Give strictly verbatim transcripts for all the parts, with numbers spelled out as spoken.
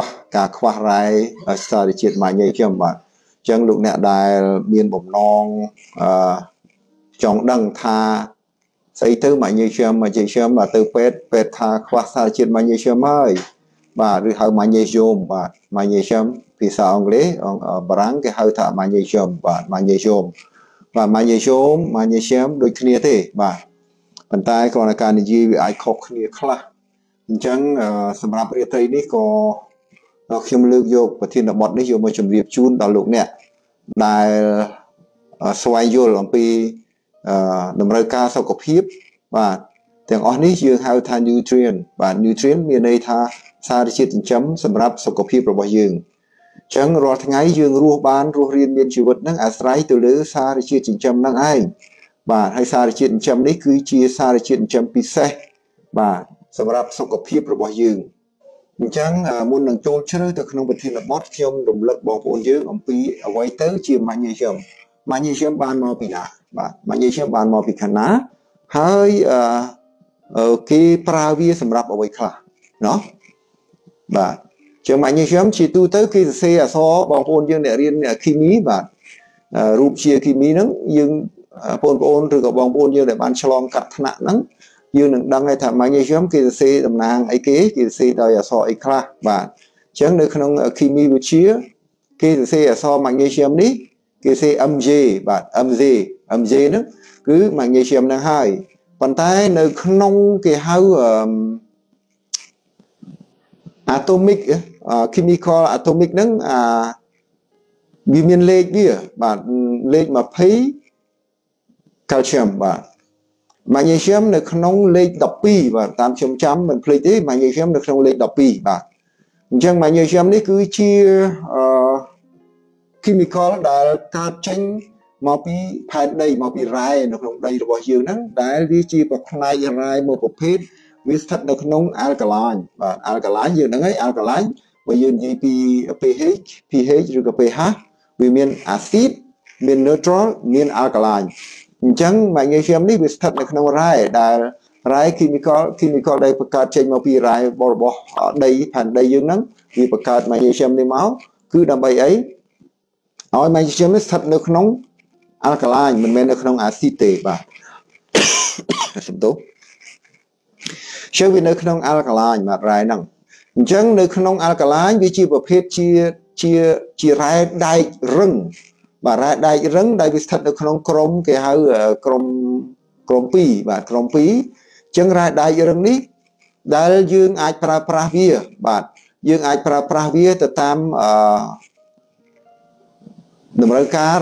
ແລະ chăng sầm rạp ở đây đi có khiêm lược vô và thiên đạo bọt đấy vô mà chuẩn bị chun đạo lục nè đài xoay vô làm pi nằm rơi ca sau cọc hiếp và tiếng on đấy dương hao tha nutrient và nutrient miền đây tha sa chiết chấm sầm rạp sau cọc hiếp rồi bao dương chăng rồi ngay dương ruột ban ruột riêng miền chịu vật năng astray từ lứa sa chiết chấm năng ai và hay sa chiết chấm đấy cứ chia sa chiết chấm pi xe và សម្រាប់សុខភាពរបស់យើងអញ្ចឹងមុននឹងចូលជ្រៅទៅក្នុងប្រធានបទខ្ញុំរំលឹកបងប្អូនយើងអំពីអ្វីទៅជាម៉ាញ៉េស្យូមម៉ាញ៉េស្យូមបានមកពីណាបាទម៉ាញ៉េស្យូមបានមកពីខាងណាហើយអឺគេប្រើវាសម្រាប់អ្វីខ្លះណោះបាទជាម៉ាញ៉េស្យូមជាទូទៅគេសរសេរអក្សរបងប្អូនយើងអ្នករៀនគីមីបាទរូបជាគីមីហ្នឹងយើង ដឹងថាម៉ាញ៉េស្យូមគេសរសេរតំណាងអីគេគេសរសេរដោយអក្សរអីខ្លះបាទអញ្ចឹងនៅក្នុងគីមីវិទ្យាគេសរសេर Magnesium នៅក្នុងលេខ mười hai បាទតាមខ្ញុំចាំមិនភ្លេចទេ Magnesium នៅក្នុងលេខ mười hai បាទអញ្ចឹង Magnesium នេះគឺជា chemical ដែលកើតចេញមកពីផែនដីមកពីរ៉ែនៅក្នុងដីរបស់យើងហ្នឹងដែលវាជាប្រផ្នែករ៉ែមួយប្រភេទវាស្ថិតនៅក្នុង alkaline បាទ alkaline យើងហ្នឹងឯង alkaline បើ យើងនិយាយពី pH pH ឬក៏ pH វាមាន acid មាន neutral មាន alkaline អញ្ចឹងម៉ាញ៉េស្យូមនេះវាស្ថិតនៅក្នុងរ៉ែដែលរ៉ែគីមីកលគីមីកលដែលបង្កើតចេញមកពីរ៉ែបរិបោះដីផែនដីយើងហ្នឹងវាបង្កើតម៉ាញ៉េស្យូមនេះស្ថិតនៅក្នុងអាល់កាឡាញមិនមែននៅក្នុងអាស៊ីទេបាទសំទោសអញ្ចឹងវានៅក្នុងអាល់កាឡាញបាទរ៉ែហ្នឹងអញ្ចឹងនៅក្នុងអាល់កាឡាញវាជាប្រភេទជាជាជារ៉ែដែករឹង បាទរ៉ែដែករឹងដែលវាស្ថិតនៅក្នុងក្រមគេហៅក្រមក្រមពីរអញ្ចឹងរ៉ែដែករឹងនេះដែលយើងអាចប្រើប្រាស់វាបាទយើងអាចប្រើប្រាស់វាទៅតាម បាទហើយអីចេះ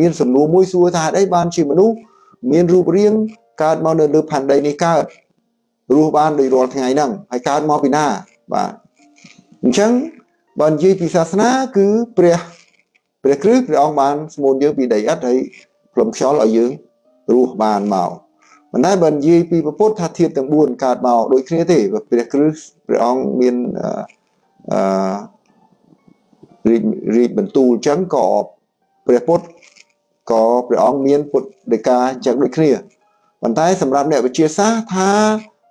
មានសំណួរមួយសួរថាអីបានជាមនុស្សមានរូបរាងកើតមកនៅលើផែនដីនេះកើត ព្រះពុទ្ធក៏ព្រះអង្គមានពុទ្ធដីកាអញ្ចឹងដូចគ្នាប៉ុន្តែសម្រាប់អ្នកវិទ្យាសាស្ត្រថា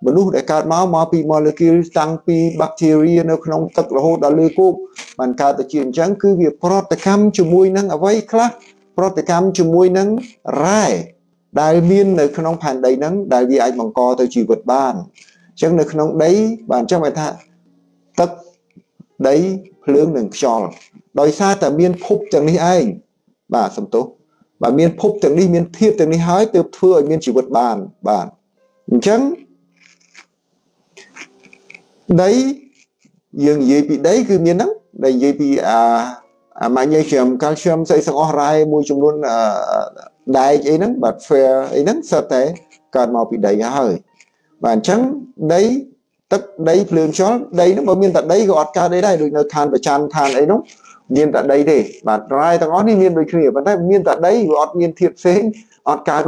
មនុស្សដែលកើតមកមកពីម៉ូលេគុលតាំងពីបាក់តេរីនៅក្នុងទឹករហូតដល់លើគោកបានកើតទៅជាអញ្ចឹងគឺវាប្រត់ទៅកម្មជាមួយនឹងអ្វីខ្លះប្រត់ទៅកម្មជាមួយនឹងរ៉ែដែលមាននៅក្នុងផែនដីហ្នឹងដែលវាអាចបង្កទៅជីវិតបានអញ្ចឹងនៅក្នុងដីបាទអញ្ចឹងហៅថាទឹកដីភ្លើងនិងខ្យល់ដោយសារតែមានភពទាំងនេះឯង បាទសំទោសបាទមានភពទាំងនេះមានធាតុទាំងនេះហើយទើបធ្វើឲ្យមានជីវិតបានអញ្ចឹងដីយើងនិយាយពីដីគឺមានហ្នឹងដីនិយាយពីអាម៉ាញ៉េស្យូមកាល់ស្យូមសីសអង្ហរ៉ែមួយចំនួនដែលអីហ្នឹងបាទ មានតែដីវាអត់មានធាតុផ្សេងអត់កើតដូ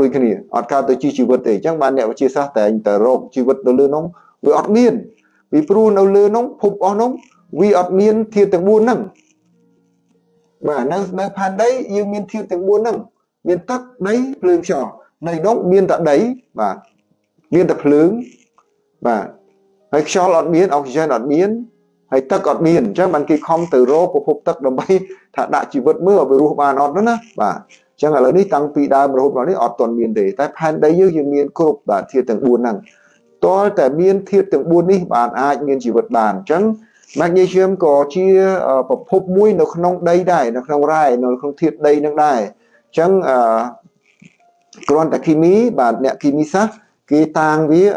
ចគ្នាអត់កើតទៅជីវិតទេអញ្ចឹងបានអ្នកវិទ្យាសាស្ត្រតែងតែរកជីវិតនៅលើនោះវាអត់មានពីព្រោះនៅលើនោះភពអស់នោះវាអត់មានធាតុទាំង bốn ហ្នឹង Bà năng năng phan đấy yêu miên thiêu tiếng buôn năng miên tắc đấy lương trò này đó miên tận đấy và miên tập lướng và hãy cho lọt biến oxygen lọt biến hãy tắc lọt biến chắc bạn kia không từ rô của phục tắc đồng bay thả đại chỉ vượt mưa về ruộng bà nó nữa và chẳng hạn là đi tăng tùy đa mà hộp nó đi ọt toàn miên để tại phan đấy yêu miên cột và thiêu tiếng buôn năng to tại miên thiêu tiếng buôn đi bạn ai miên chỉ vượt bàn chẳng Magnesium có chia uh, hộp mũi nó không đầy đầy, nó không rai, nó không thiệt đầy năng đầy. Chẳng uh, còn tại khí mỹ, bạn nẹ khí mỹ sắc, cái tàng với uh,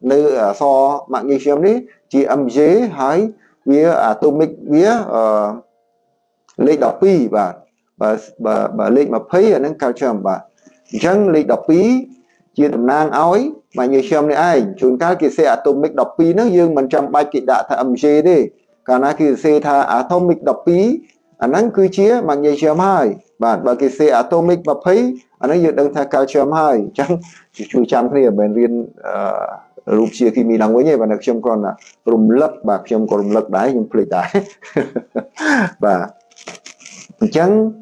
nơi uh, so Magnesium đấy, chỉ âm dế hay với atomic với uh, lệch đọc bí và, và, và, và lệch mà phê ở năng cao trầm và chẳng lệch đọc bí chia tầm năng ái mà như xem này anh chúng ta kia xe atomic đọc phí nó dương mình trăm bài kịch đã thả âm dê đi cả na kia xe thả atomic đọc phí anh nắng cứ chia mà như xem hai bạn và kia xe atomic mà phí anh ấy dự đang thả cao xem hai chẳng chú chăm thì ở bên viên rụp chia khi mình đang với nhau và được xem con là rụm lấp bạc xem con rụm lấp đáy nhưng phê đáy và chẳng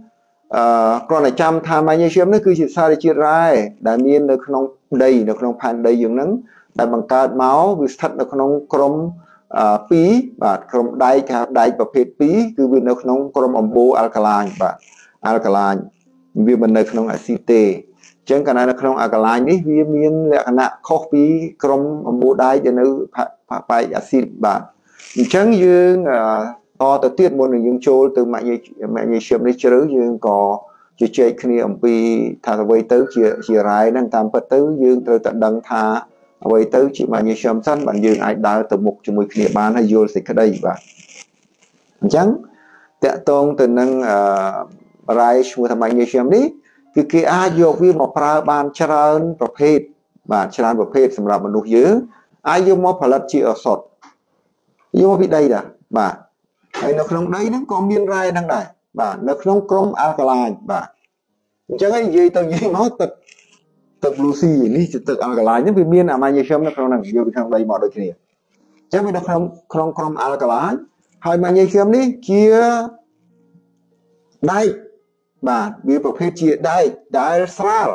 còn là trăm tham anh xem nó cứ chia xa để chia rai đã miên được không đầy được không phản đầy dưỡng nắng đã bằng cát máu vì thật được không crom pí và crom đai cả đai và phết pí cứ vì nó không crom ombo alkaline và alkaline vì mình được không axit chẳng cái này là không alkaline đấy vì miên là cái nạ coffee crom ombo đai cho nó phải axit và chẳng như to từ tiết môn những chỗ từ mẹ như mẹ như xem đấy chứ nhưng có chỉ chơi khi ông pi thà với tới chia chia rải đang tam phật tới dương từ tận đăng thà với tới chỉ mà như xem sẵn bạn dương ai đã từ một cho mười khi bán hay vô dịch ở đây và chẳng tệ tôn từ năng rải mua tham như xem đấy cứ kia ai vô vi một pha ban chăn tập hết và chăn tập hết sầm rạp một nụ dứa ai vô một pha lật chỉ ở sọt vô vị đây là bà hay nó không đấy nó có miên rai đang này và nó không crom alkaline và chẳng cái gì tao gì nó tật tật lucy này chỉ tật alkaline những vì miên à mà như xem nó không nặng nhiều bị không đầy mọi đôi kia chắc vì nó không không crom alkaline hay mà như xem đi chia đây và vì bộ phép chia đây đại sral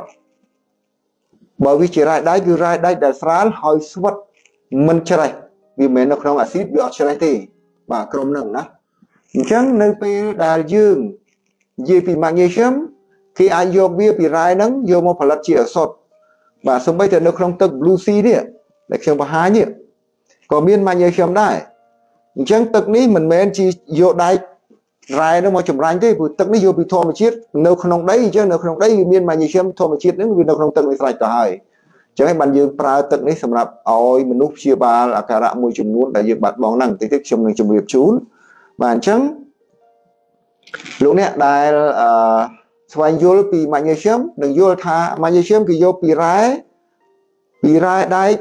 bởi vì chia rai đây cứ rai đây đại sral hơi suất mình chơi vì mình nó không axit bị chơi thì và crom nặng đó chẳng nơi pe đà dương dây pin magnesium khi ai vô bia pin rai nắng vô một phần lật chỉ ở sọt và sớm bây giờ nó không tật blue sea đi để xem vào hái nhỉ có miên magnesium đấy chẳng tật ní mình men chỉ vô đai rai nó mà chủng rai thế vừa tật ní vô bị thô một chiếc nếu không đấy chứ nếu không đấy miên magnesium thô một chiếc nữa vì nó không tật này sạch cả hai chẳng hạn bạn dương pra tật ní sầm rạp ôi mình núp chia ba là cả rạ môi trường luôn đại dương bạn bóng nặng tích tích trong ngành trong việc chú bản chứng lúc này đại xoay vô pì magnesium đừng vô tha magnesium thì vô pì rái pì rái đây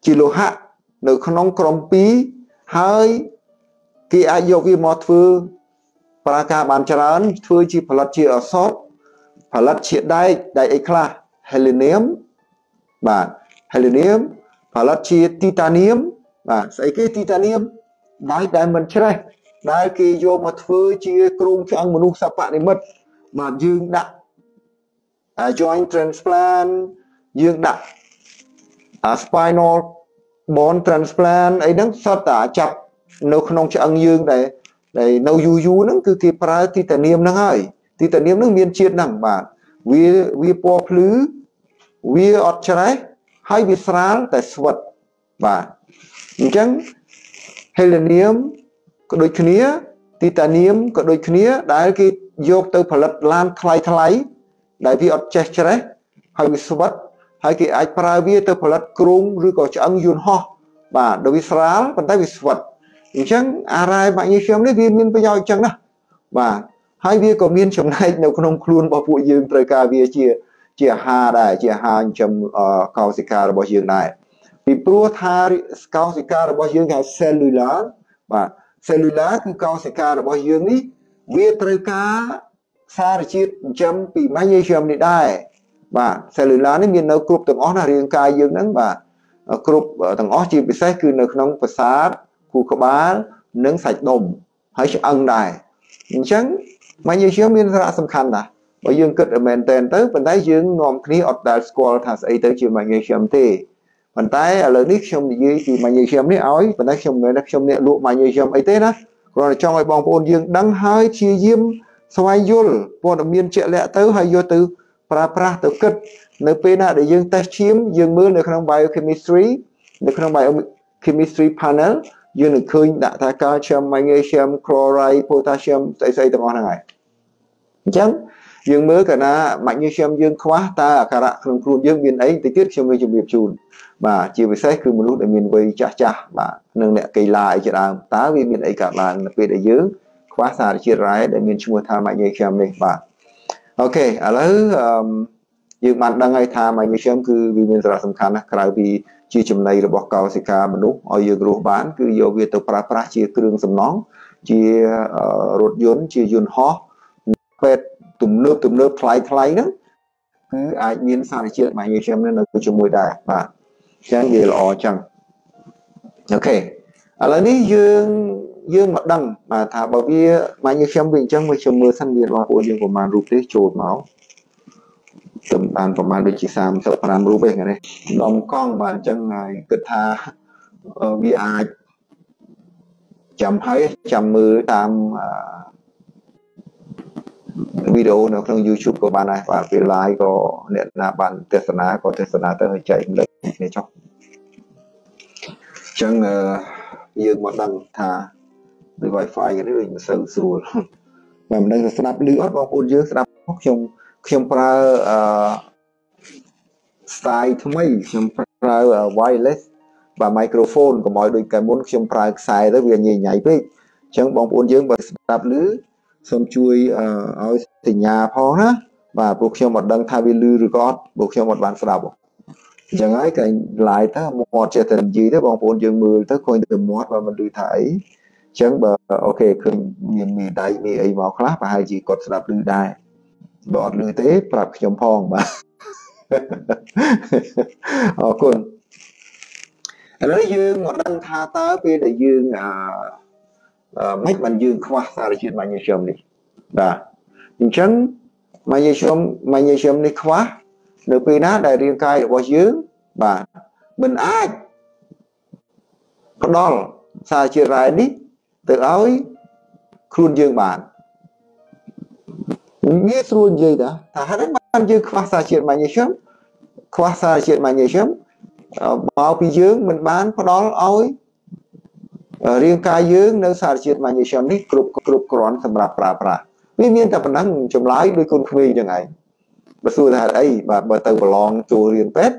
chỉ lô hạ được không crom pí hơi khi ai vô cái một thứ và cả bàn chân thứ chỉ phải lật chỉ ở sót phải lật chỉ đây đây ekla helenium bản helenium phải lật chỉ titanium bản xây cái titanium đại đại mình chơi đại kia vô mà phơi chia krum cho ăn menu sạp bạn để mất mà dương đạn à, joint transplant dương đạn à, spinal bone transplant ấy nắng sao tả chập nấu không cho ăn dương này này nấu yu yu nắng cứ kia para titanium nắng ơi titanium nắng miên chiết nắng bạn vi vi po plứ vi ọt chơi hay vi sral tại suất và chẳng helenium có đôi khía titanium có đôi khía đã cái vô từ phần lật lan thay thay đại vi ọt chết đấy hay bị suất hay cái ai para vi từ phần lật krum rồi có cho ăn yun ho và đối với sral còn tay bị suất chẳng arai bạn như xem đấy vi miên bây giờ chẳng đó và hai vi có miên trong này nếu con ông khuôn bảo phụ dương trời ca vi chia chia hà đại chia hà trong cao sĩ ca bảo dương này vì pro thar cao sĩ ca bảo dương là cellular và cellular cũng cao sĩ ca bảo dương đi vi trời ca xa chiết chấm bị magnesium này đây và cellular nên miền nó group tầng ó là riêng ca dương nắng và group tầng ó chỉ bị sai cứ nó không có sát khu có bá nướng sạch đồng hãy ăn đài Nhìn chẳng, mà như chứ mình ra xâm khăn là bởi dương cực ở mềm tên tới, bản thái dương ngòm khí ọt đá squall thả xảy tới chứ mà như chấm thì bản thái ở lớn ít chấm thì chứ mà như chấm ní ói, bản thái chấm người đắc chấm nẹ lụa mà như chấm ấy thế đó. Còn cho người bóng bồn dương đăng hơi chia diêm xoay dùl, bồn ở miên trịa lẹ tới hay vô từ pra pra tới cực. Nếu bên là để dương test chiếm, dương mưa nếu không biochemistry, nếu không biochemistry panel, dương được khơi đã ta calcium, magnesium, chloride, potassium, xây xây tầm ngon này. Chẳng, dương mưa cả là magnesium dương khóa ta cả rạ không khuôn dương biến ấy tí tiết trong người chụp nghiệp chùn. Và chỉ với xét khi một lúc để mình với chá chá, và nâng nẹ cây lại cho đàm, tá vì biến ấy cả là vì để dương khóa xa để chia rái để mình chung một thang magnesium này. Và ok, ở đó dương bạn đang ngay thà mà như xem cứ vì mình rất là tầm khăn á, cả vì chỉ chấm này là bỏ cầu xịt cả mình đúng, ở dương ruột bán cứ vô việc tập pra pra chỉ kêu đường sầm nón, chỉ ruột yến chỉ yến ho, pet tụm nước tụm nước khay khay đó, cứ ai miến xài chuyện mà như xem nên là cứ chấm mùi đại và chẳng gì là o chẳng. Ok, ở lại ní dương dương mặt đằng mà thà bảo vì mà như xem bình chẳng mà chấm mưa xanh việt mà của dương của mà ruột đấy trồi máu. Tầm bàn của bạn được chỉ xàm sợ làm rú bên này lòng con bạn chân này cứ tha vì ai chậm hai chậm mười tam video nó trong YouTube của bạn này và cái like có nên là bạn test ná có test ná tới hơi chạy lên để cho chân dương một lần thà với wifi cái đấy mình sợ sùi mà mình đang snap lướt vào con dương snap trong khiêm pra style thứ mấy khiêm pra wireless và microphone của mọi đôi cái muốn khiêm pra xài tới việc nhảy nhảy với chẳng bóng bốn dương và đạp lứ xong chui ở nhà phó ha và buộc khiêm một đăng thay vì lư record buộc khiêm một bàn sạp chẳng ấy cái lại ta một trẻ thành gì đó bóng bốn dương mười tới coi từ một và mình đưa thấy chẳng bờ ok khi nhìn mình đáy mình ấy vào class và hai gì còn sạp lư đài bọn lưới tế bạp chồng phong mà ờ con nói dương ngọt đăng tha tới vì là dương mách bằng dương khóa xa là chuyện mạnh như chồng đi và nhưng chẳng mạnh như chồng mạnh như chồng đi khóa được vì nó đầy riêng cài của dương và mình ai con đó xa chưa ra đi tự áo khuôn dương bản nghĩa luôn gì đó, ta hãy làm chứ khóa xa chuyện mà như chấm, khóa xa chuyện mà như chấm, bao bì dưỡng mình bán có đó ôi, riêng ca dưỡng nếu xa chuyện mà như chấm đi, cụp cụp cõn sầm rạp rạp rạp, vì miễn tập năng chấm lái đôi con khơi như này, bớt xui là ấy và bớt từ lòng chùa riêng pet,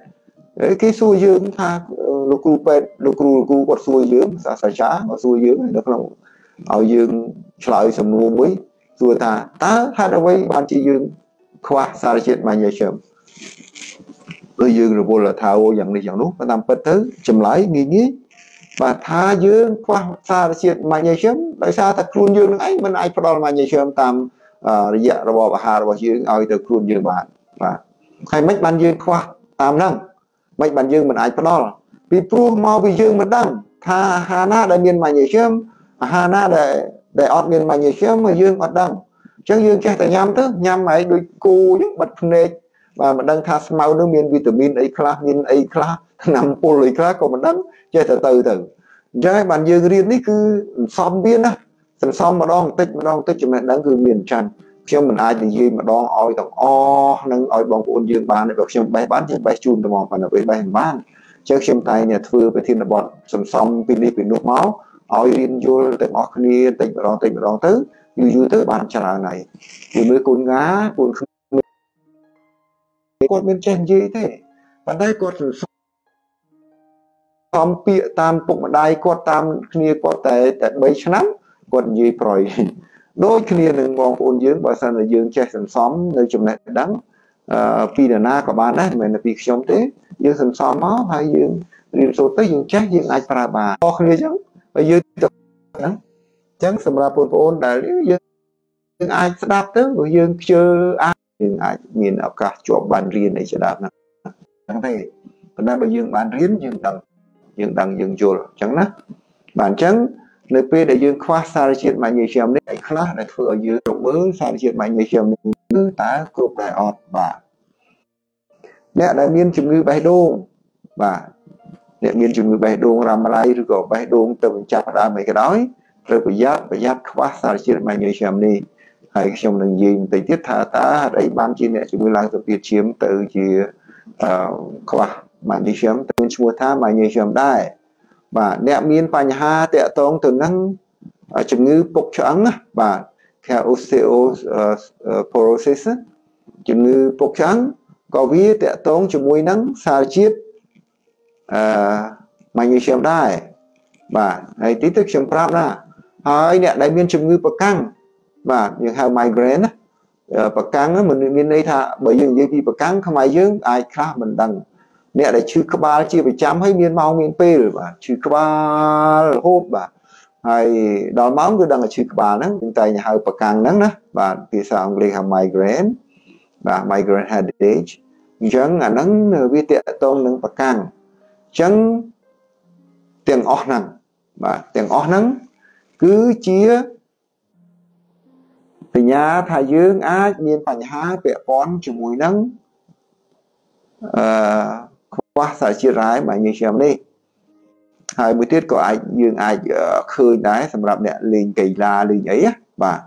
cái xui dưỡng tha lục cù pet lục cù cù còn xui dưỡng xa xa chả, còn xui dưỡng được không, ao dưỡng lại sầm luôn với tôi ta ta hát ở với bạn chị dương khóa xa chuyện mà nhờ chậm tôi dương rồi vô là thao dặn đi dặn lúc và làm bất thứ chậm lại nghi nghĩ và tha dương khóa xa chuyện mà nhờ chậm tại sao thật luôn dương ấy mình ai phải mà nhờ chậm tạm dạ rồi bỏ hà rồi dương ơi từ luôn dương bạn và hay mấy bạn dương khóa tạm năng mấy bạn dương mình ai phải đó vì pru mau vì dương mình đăng tha hà na đại miền mà nhờ chậm hà na đại để ọt miền mà nhiều chứ mà dương ọt đăng chẳng dương chắc tại nhằm tức nhằm ấy đôi cô những bật nê và mình đang tha màu nước miền vitamin A class miền A class nằm poly class của mình đăng chơi từ từ từ trái bàn dương riêng đấy cứ xóm biên á thành xóm mà đo tích mà đo tích cho mình đang cứ miền trần chứ mình ai thì dương mà đo oi tổng o nâng oi bóng của dương bán để bảo xem bé bán trên bé chun đồng hồ và nó với bé hình bán chứ xem tay nhà thưa với thiên là bọn xóm xóm pin đi pin nước máu ôi riêng vô tình ọc nia tình vào đó tình vào đó tứ dư dư tứ bàn trả này thì mới côn ngá côn khơi cột bên trên gì thế bàn tay cột xóm bịa tam bụng đai cột tam nia cột tại tại bấy năm cột gì rồi đôi nia đừng mong ôn dưỡng bà san là dưỡng che sần xóm nơi chùm này đắng pi là na của bạn đấy mình là pi xóm thế dưỡng sần xóm máu hay dưỡng riêng số tới dưỡng che dưỡng ai para bà ọc nia chứ và dương tập đó chẳng xem ra phun phun đã dương ai đáp tới rồi dương chưa ai dương ai nhìn ở cả chỗ bàn riêng này sẽ đáp nè chẳng thế còn đây bây dương bàn riêng dương đằng dương đằng dương chùa chẳng đó bàn trắng Nếu bây giờ dương khóa xa ra chết mạnh như chèm này, khá là thử ở dưới rộng bớ xa ra chết mạnh như chèm này, cứ tá cụp đại ọt và nè đại miên chùm ngư bài đô và nè miên chùm ngư bài đô ra mà lại rồi có bài đô tầm chạp ra mấy cái đói rồi bởi giác bởi giác khóa xa ra chết mạnh như chèm này hãy chồng lần gì tới tiết thả tá đấy ban chi nè chùm ngư làng tập biệt chiếm từ chỉ khóa mạnh như chèm từ chùa tha mạnh như chèm đai và nẹp miên phanh ha tệ tông từ năng chừng ngư bốc trắng và theo osteoporosis chừng ngư bốc trắng có vi tệ tông chừng mùi nắng xa chiết mà như xem đai và này tí thức chừng pháp ra hỏi nẹ đại miên chừng ngư bậc căng và những hào migraine bậc căng mình miên đây thà bởi vì những gì bậc căng không ai dưỡng ai khác mình đằng nè để chư các ba chia phải chấm hay miên máu miên pê rồi bà chư các ba hốt bà hay đòn máu cứ đang ở chư các ba nắng chúng ta nhà hơi bạc càng nắng đó và vì sao ông lấy hàng migraine và migraine headache chẳng là nắng vi tiện tôm nắng bạc càng chẳng tiền ót nắng và tiền ót nắng cứ chia thì nhà thái dương á miên phải nhà bẹ bón chùm mùi nắng quá xa chia rái mà như xem đi hai buổi tiết có ai dương ai khơi đáy xong rạp nè lên cây la lên ấy và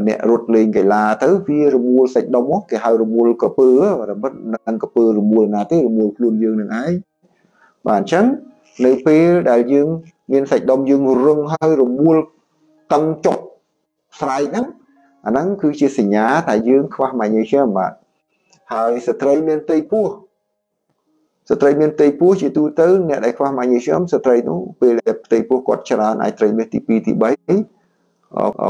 nè rút lên cây la tới phía rồi mua sạch đông mốc cái hai rồi mua cà pơ và bắt năng cà pơ rồi mua là tới rồi mua luôn dương này ấy và chẳng lấy phía đại dương miền sạch đông dương rừng hơi rồi mua tăng chọc xoay nắng nắng cứ chia sẻ nhá tại dương khoa mà như xem mà hai sợi dây miên tây pua sợi dây miên tây pua chỉ tu tới nè đại khoa mà như sớm sợi dây nó về tây pua quạt chả này sợi miên tivi thì bấy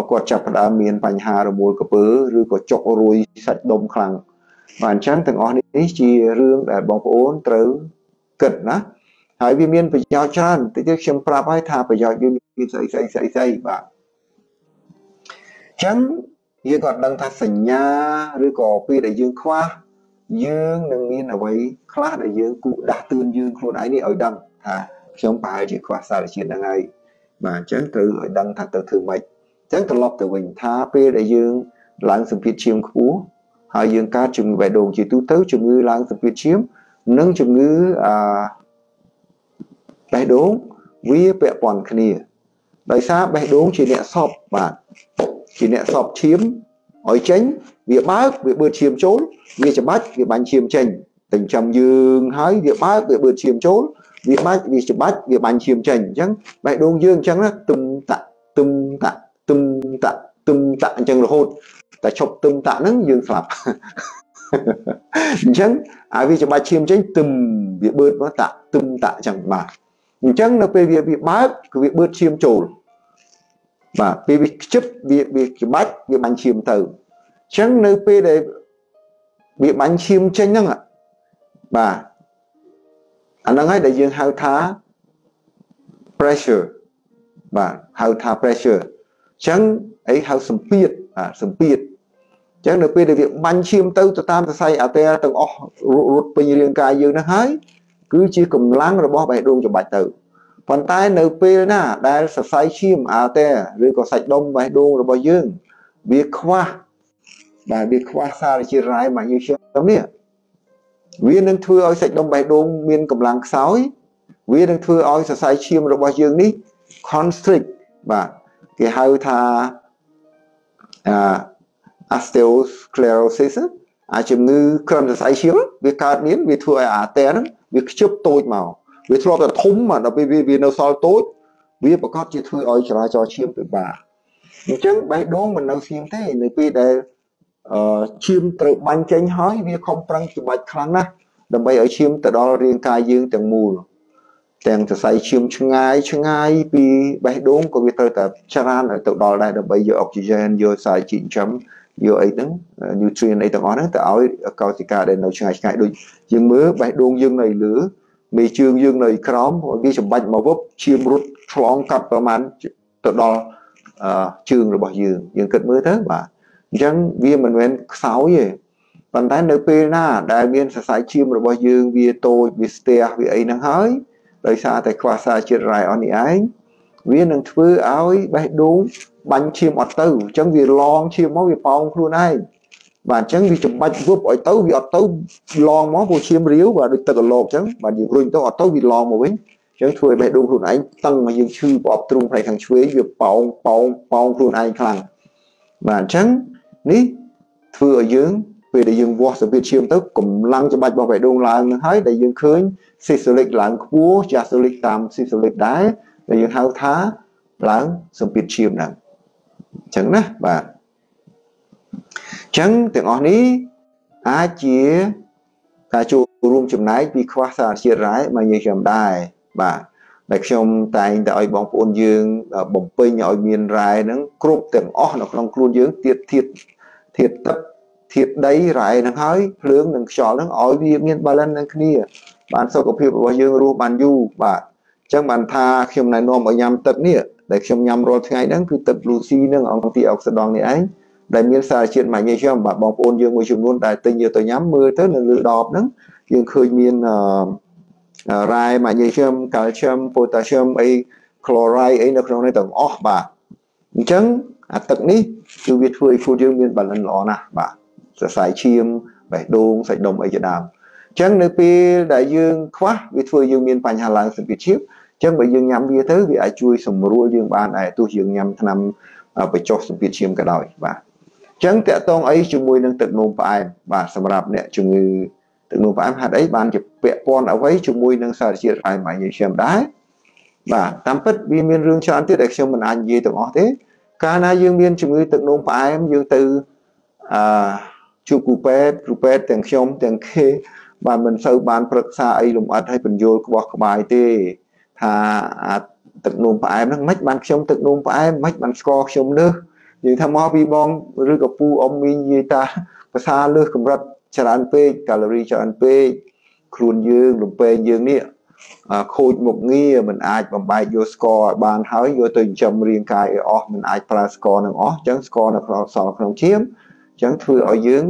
quạt chập đã miên phanh hà rồi mồi cặp bứ rồi có chọc rồi sạch đông khăng bản chân từng ở đây chỉ riêng để bóng ổn tới cật nè hai viên miên phải giao chân tới trước xem prab hay thà phải giao viên miên sợi sợi sợi sợi và chân như còn đang thắt sừng nha rồi có pi đại dương khoa dương nâng miên ở với khóa đại dương cụ đã tương dương khuôn ái đi ở đăng à trong bài chỉ khóa xa là chuyện đằng này mà chẳng từ ở đăng thật từ thường mạch chẳng từ lọc từ mình tha pi đại dương lãng sự phiên chiếm khu hai dương ca chừng về đồn chỉ tu tấu chừng ngư lãng sự phiên chiếm nâng chừng ngư à đại đốn với bẹ bọn kia đại xa bẹ đốn chỉ nhẹ sọp mà chỉ nhẹ sọp chiếm ói chánh việc bác việc bừa chiếm trốn việc chấm bát việc bàn chiếm chành tình trầm dương hái việc bác việc bừa chiếm trốn việc bác việc chấm bát việc bàn chiếm chành chẳng vậy đông dương chẳng là tum tạ tum tạ tum tạ tum tạ chẳng là hôn ta chọc tum tạ nắng dương sập chẳng ai vì chấm bát chiếm chành tum việc bừa nó tạ tum tạ chẳng mà chẳng là về việc việc bác việc bừa chiếm trốn và vì việc chấp việc việc bắt việc bắn chìm từ chẳng nơi p để việc bắn chìm tranh năng ạ và anh nói đại dương hào thá pressure và hào thá pressure chẳng ấy hào sầm piệt à sầm piệt chẳng nơi p để việc bắn chìm từ từ tam từ say à từ từ rút bên riêng cài dương nó hái cứ chỉ cầm láng rồi bỏ bài luôn cho bài từ phần tay nợ pê na đại sạch say chim à te rồi có sạch đông bài đô rồi bao dương biết khoa và biết khoa xa là chia rái mà như chưa lắm nè viên đang thưa ơi sạch đông bài đô miên cầm làng sáu viên đang thưa ơi sạch say chim rồi bao dương đi constrict và cái hai tha à osteosclerosis à chừng ngư cầm sạch say chim việc cắt miếng việc thưa à te đó việc chớp tôi màu vì thua là thúng mà nó bị vì nó soi tốt vì bà con chỉ thưa ơi trả cho chiêm từ bà chứ bài đố mình đâu xem thế này vì để chiêm tự bánh chánh hói vì không trăng từ bạch khăn á đồng bây ở chiêm từ đó riêng cài dương tầng mù tầng từ say chiêm chung ai chung ai vì bài đố có việc tôi tập trả ở tự đó đây đồng bây giờ oxygen vô xài chín chấm vô ấy đứng nutrient ấy tầng đó nó tạo cao thì cả để nó chung ai đôi dương mứa bài đố dương này lửa mì chương dương này khóm cái sầm bạch màu vấp chiêm rút tròn cặp và màn tự đo chương rồi bỏ dương dương cất mới thế mà chẳng viên mình quen sáu gì bàn tay nơi pê na đại viên sạch sạch chiêm rồi bỏ dương vì tôi vì stea vì ấy nắng hới đời xa tại khoa xa chia rải on đi ấy vì nâng thưa áo bạch đúng bánh chim ọt tàu chẳng vì lòng chim máu vì phong luôn này và chẳng vì chụp bạch vụp ọt tàu vì ọt tàu lòng máu của chim riếu và được tự lột chẳng và nhiều rừng tàu ọt tàu vì lòng một bên chẳng thưa bạch đúng luôn anh tăng mà nhiều chư ọt trung phải thằng chuối việc phong phong phong luôn anh khẳng và chẳng ní thưa ở dưới vì đại dương vua sẽ bị chiêm tới cùng lăng cho bạch bảo vệ đông là thấy đại dương khơi xì xì lịch lãng cua trà xì lịch tam xì xì lịch đái đại dương hao thá lãng sẽ bị chiêm nặng chẳng nè và chẳng tiếng ở ní á chia ta chu rung chấm nái vì khoa xa chia rái mà như chấm đài và đặc trong tài đại bóng ôn dương bồng pây nhỏ miền rái nắng cướp tiếng ở nó còn luôn dương thiệt thiệt thiệt tất thiệt đấy lại đang hỏi lương đang chọn đang ở việc nghiên ba lần đang kia bạn sau cuộc phiêu và dương ru bạn du và chẳng bạn tha khi hôm nay nôm ở nhầm tập nè để khi nhầm rồi ngày đang cứ tập Lucy đang ở công ty ở Sài Gòn này ấy để miễn xài chuyện mày như cho bạn bóng ôn dương ngồi chung luôn tại tình nhiều tôi nhắm mưa tới là lựa đọp nắng dương khơi miên rai mà như chum calcium potassium ấy chloride ấy nó trong này tổng off bà chẳng tập ní cứ việc phơi phơi dương miên ba lần lọ nè bà sài chim phải đôn sạch đồng ấy cho đàm chẳng nơi pi đại dương khóa vì thưa dương miền Pành Hà Lan sự việc chiếc chẳng bởi dương nhắm bia thứ vì ai chui sùng rua dương ban này tôi dương nhắm năm phải cho sự việc chiêm cả đời và chẳng tệ tông ấy chúng môi đang tận nộp bài và sầm rạp nè chúng người tận nộp bài hạt ấy ban chụp vẽ con ở ấy chúng môi đang xài chuyện ai mà như xem đá và tam bất vì miền rương cho anh tiết đẹp xem mình ăn gì tụi nó thế cả na dương miền chúng người tận nộp bài dương từ à chú cụ bé, cụ bé tiếng xong tiếng kia và mình sau bàn phật xa ấy lùng ắt hay bình vô của bác bài tê thà tật nôm phải em nó mách bàn xong tật nôm phải em mách bàn score xong nữa nhưng tham hoa vi bong rư gặp pu ông minh như ta và xa lưa cầm rật chả ăn pê calorie chả ăn pê khuôn dương lùng pê dương nè khôi một nghi mình ai bằng bài vô score bàn hỏi vô tình châm riêng cài ở mình ai pra score nằm ở chẳng score là sò không chiếm chẳng thưa ở dưới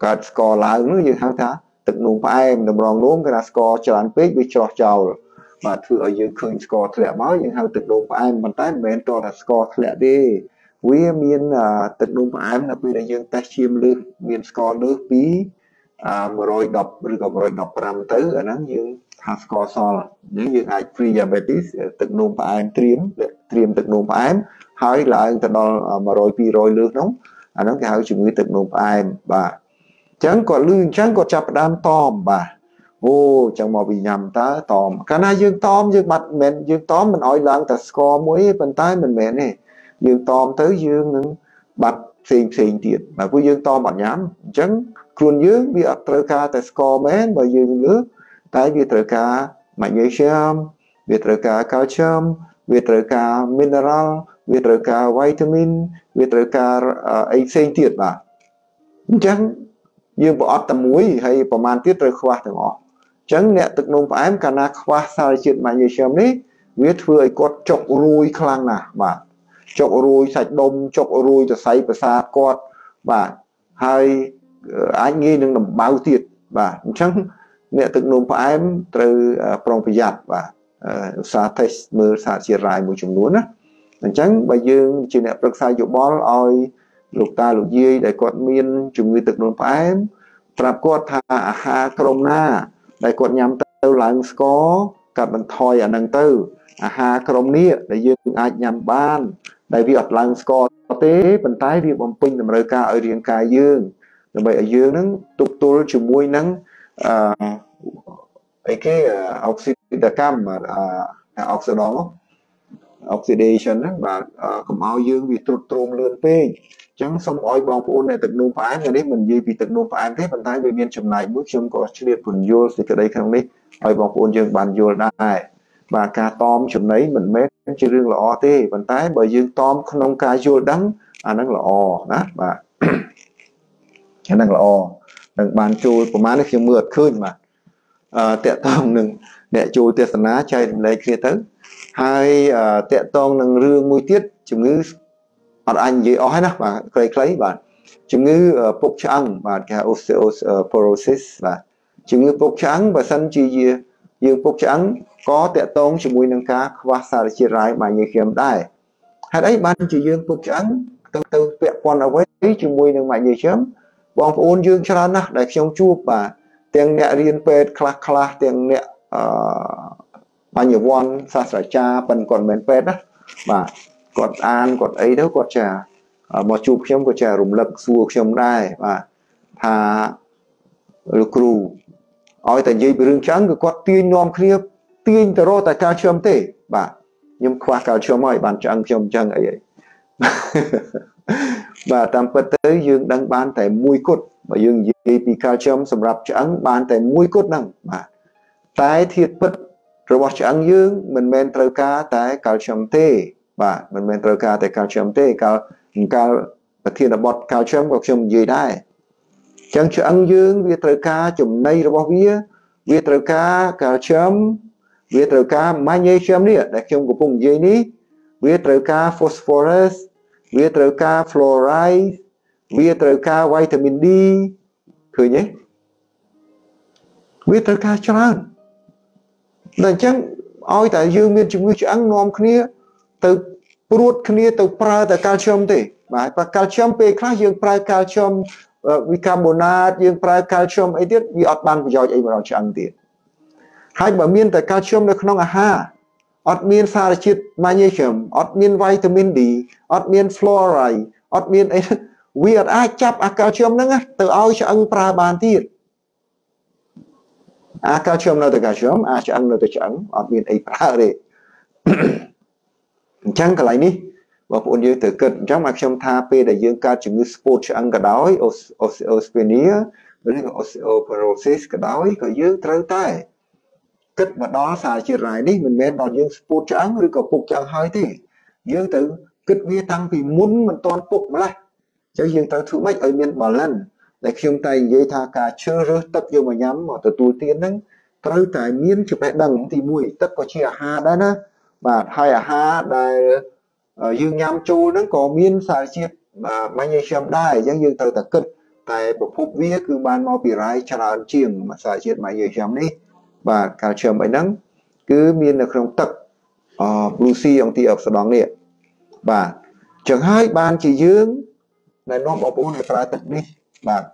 cả score là ứng nó dương hăng thá tận nung phải em đồng rong đúng cái là score cho anh biết bị cho chào và thưa ở dưới khơi score thẻ máu nhưng hăng tận nung phải em bàn tay mình cho là score thẻ đi quý miền tận nung phải em là bây giờ dương ta chim lư miền score lư phí rồi đọc rồi đọc làm tới ở nắng dương hăng score sol những dương ai free và betis tận nung phải em tiêm tiêm tận nung phải em hỏi là anh ta đo mà rồi pi rồi lư nóng anh nói cái hỏi chuyện người tận nộp ai bà chẳng còn lương chẳng còn chập đam tòm bà ô chẳng mò bị nhầm ta tòm cái này dương tòm dương mặt mình dương tòm mình nói là ta score muối bên tay mình mẹ này dương tòm tới dương nâng bạch xình xình tiệt mà cứ dương tòm bạch nhám chẳng khuôn dương bị ập trở ca ta score mến và dương nước tại vì trở ca magnesium vì trở ca calcium vì trở ca mineral vì trở ca vitamin vì trở ca ấy xanh thiệt mà chẳng dương bỏ ớt tầm muối hay bỏ man tiết rơi khoa thằng họ chẳng nẹ tực nông phải em cả nạc khoa xa chuyện mà như xem đấy viết vừa có chọc rùi khăn nà mà chọc rùi sạch đông chọc rùi cho say và xa con và hai anh nghe nâng nằm bao thiệt và chẳng nẹ tực nông phải em từ prong phí giặt và xa thách mơ xa chia rai mùi chung luôn á chẳng bà dương chỉ nẹp được xa dụ bó oi lục ta lục dây đại con miên chúng người tự nộp em trap con tha ha corona đại con nhắm tao là có cả mình thoi ở đằng tư ha corona đại dương ai nhắm ban đại việt là có tế vận tải việc bom pin làm rơi ca ở riêng ca dương rồi bây ở dương nắng tục tôi chịu muối nắng ấy cái oxy đặc cam mà oxy đó oxidation và cầm áo dương vì trộn trộn lươn pê chẳng xong oi bong phun này tận nung phá ngày đấy mình gì vì tận nung phá thế mình thấy về miền trầm này bước chấm có chuyện phần vô thì cái đây không đấy oi bong phun dương bàn vô này và cá tom chấm đấy mình mét chỉ riêng là o tê mình thấy bởi dương tom không cá vô đắng à nó là o đó và cái năng là o đằng bàn chui của má nó khi mượt khơi mà tẹt tông đừng để chui tẹt ná chơi lấy kia tới hai tẹt tông đằng rương môi tiết chúng ngữ ở anh dễ ói đó và cây cây và chứng ngữ bốc trắng và osteoporosis và chứng ngữ bốc trắng và sân chi dương bốc trắng có tệ tông cho mùi nâng cá khóa xa là chia rãi mà như khiếm đài. Hãy đấy bạn chỉ dương phục chẳng từ từ vẹn còn ở với cho mùi nâng mạnh như chấm bọn phụ ôn dương cho nó để trong chụp và tiếng nẹ riêng phết khla khla tiếng nẹ mà nhiều con xa xa cha phần còn mến phết đó và còn ăn còn ấy đó còn trà một chụp trong của trà rùng lực xuống trong đài và thà lục rù ôi tại dây bị rừng trắng của con tiên nôm khiếp tiên tờ rô tại cao châm tế và nhưng khoa cao châm hỏi bàn trăng trong chân ấy ấy và tạm bất tới dương đang bán tại mùi cốt và dương dây bị cao châm xong rạp trắng bán tại mùi cốt năng mà tái thiệt bất rồi bỏ trắng dương mình men trâu cá tại cao châm tế và mình men trâu cá tại cao châm tế cao cao thiệt là bọt cao châm của châm dây đai chẳng chẳng dương viết trời ca chùm nay rồi bao vía viết trời ca cả chấm viết trời ca mai nhây chấm đi đặc trưng của vùng dây ní viết trời ca phosphorus viết trời ca fluoride viết trời ca vitamin D cười nhé viết trời ca cho ăn là chẳng ôi tại dương miền chúng ta ăn ngon kia từ ruột kia từ pra từ calcium thì mà calcium p khác dương pra calcium bicarbonate dương pra calcium ấy tiết vì ọt ban của giỏi ấy mà nó chẳng tiết hai bà miên tại calcium nó không là ha ọt miên xa là chiếc magnesium ọt miên vitamin D ọt miên fluoride ọt miên ấy vì ọt ai chắp à calcium nó từ áo cho ăn pra bàn tiết à calcium nó từ calcium à cho ăn nó từ chẳng ọt miên ấy pra đấy chẳng cả lại đi và phụ nữ từ cực trong mặt trong tha p để dưỡng ca chứng như sport cho ăn cả đói osteopenia osteoporosis cả đói có dưỡng trâu tay kết mà đó xài chỉ lại đi mình men vào dưỡng sport cho ăn rồi có phục chẳng hơi thì dưỡng từ kết vi tăng vì muốn mình toàn phục mà lại cho dưỡng trâu thứ mấy ở miền bảo lần để trong tay dây tha cả chưa rớt tập vô mà nhắm mà từ tuổi tiên đấy trâu tại miền chụp lại đằng thì mùi tất có chia ha đấy đó và hai à ha đây dương nhám chu nó có miên xài chiếc mà magnesium đai giống như từ tập kịch tại bộ phúc vía cứ ban mau bị rải cho là chiềng mà xài chiếc magnesium đi và calcium ấy nắng cứ miên được trong tập Lucy ông ti ở sau đó nghĩa và chẳng hai ban chỉ dương này nó bỏ bún này phải tập đi và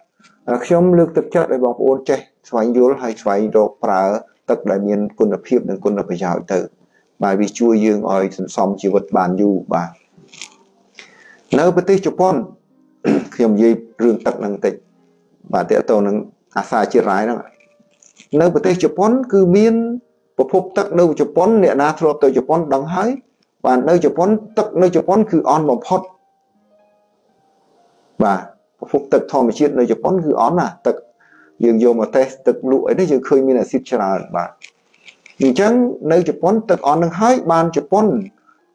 trong lực thực chất để bỏ bún chơi xoay dúl hay xoay đồ phá tập lại miên quân lập hiệp nên quân lập giáo từ bài vì chua dương ơi xong chỉ vật bàn du bà nợ bất tích chụp con khi ông dây rương tật năng tịch và tệ tổ năng à xa chia rái đó nợ bất tích chụp con cứ miên và phục tật đâu chụp con nẹ na thuộc tôi chụp con đóng hái và nơi chụp con tật nơi chụp con cứ on một hot và phục tật thò mà chuyện nơi chụp con cứ on à tật dương vô mà test tật lụi ấy nó chưa khơi miên là xịt chia rái bà vì chẳng nơi chụp con tật ổn năng hai bàn chụp con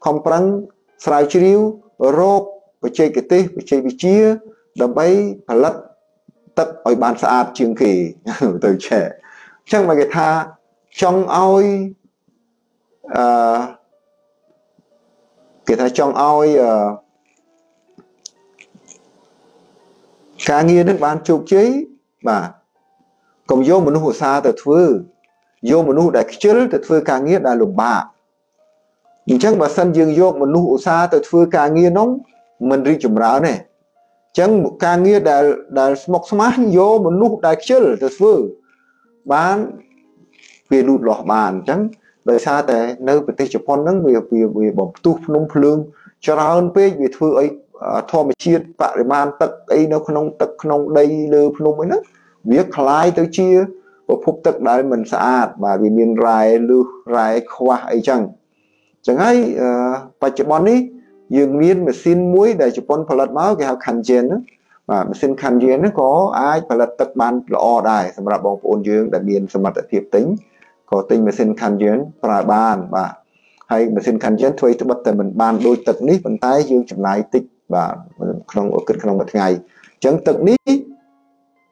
không bằng sài chiêu rộp và chơi cái tế và chơi bị chia đầm bay và lật tật ở bàn sạp trường kỳ từ trẻ chẳng mà cái tha trong oi à, cái tha trong oi à, cá nghe đến bàn chụp chế mà còn vô một hồ xa từ thứ vô một nụ đại chữ từ phương càng nghĩa là lùng bà nhưng chắc mà sân dương vô một nụ xa từ phương càng nghĩa nóng mình đi chùm ráo này chẳng một càng nghĩa là là một smart vô một nụ đại chữ từ phương bán về nụ lọ bàn chẳng đời xa tại nơi về tây chụp con nắng về về về bọc tu nông phương cho ra hơn về về phương ấy thò mà chia bạc để man tật ấy nó không tật không đây lơ không mấy nước việc lái tới chia bộ phúc tức đấy mình xa và vì miền rải lưu rải khoa ấy chẳng chẳng ấy và chụp bọn ấy dường miên mà xin muối để chụp bọn phật lật máu cái học khăn trên đó mà xin khăn trên nó có ai phật lật tức ban lọ đài xong rồi bọn ôn dương đã miền xong mặt đã thiệp tính có tình mà xin khăn trên và bàn và hay mà xin khăn trên thuê thức bất tờ mình bàn đôi tật ní bằng tay dương chụp lái tích và không có kịch không một ngày chẳng tật ní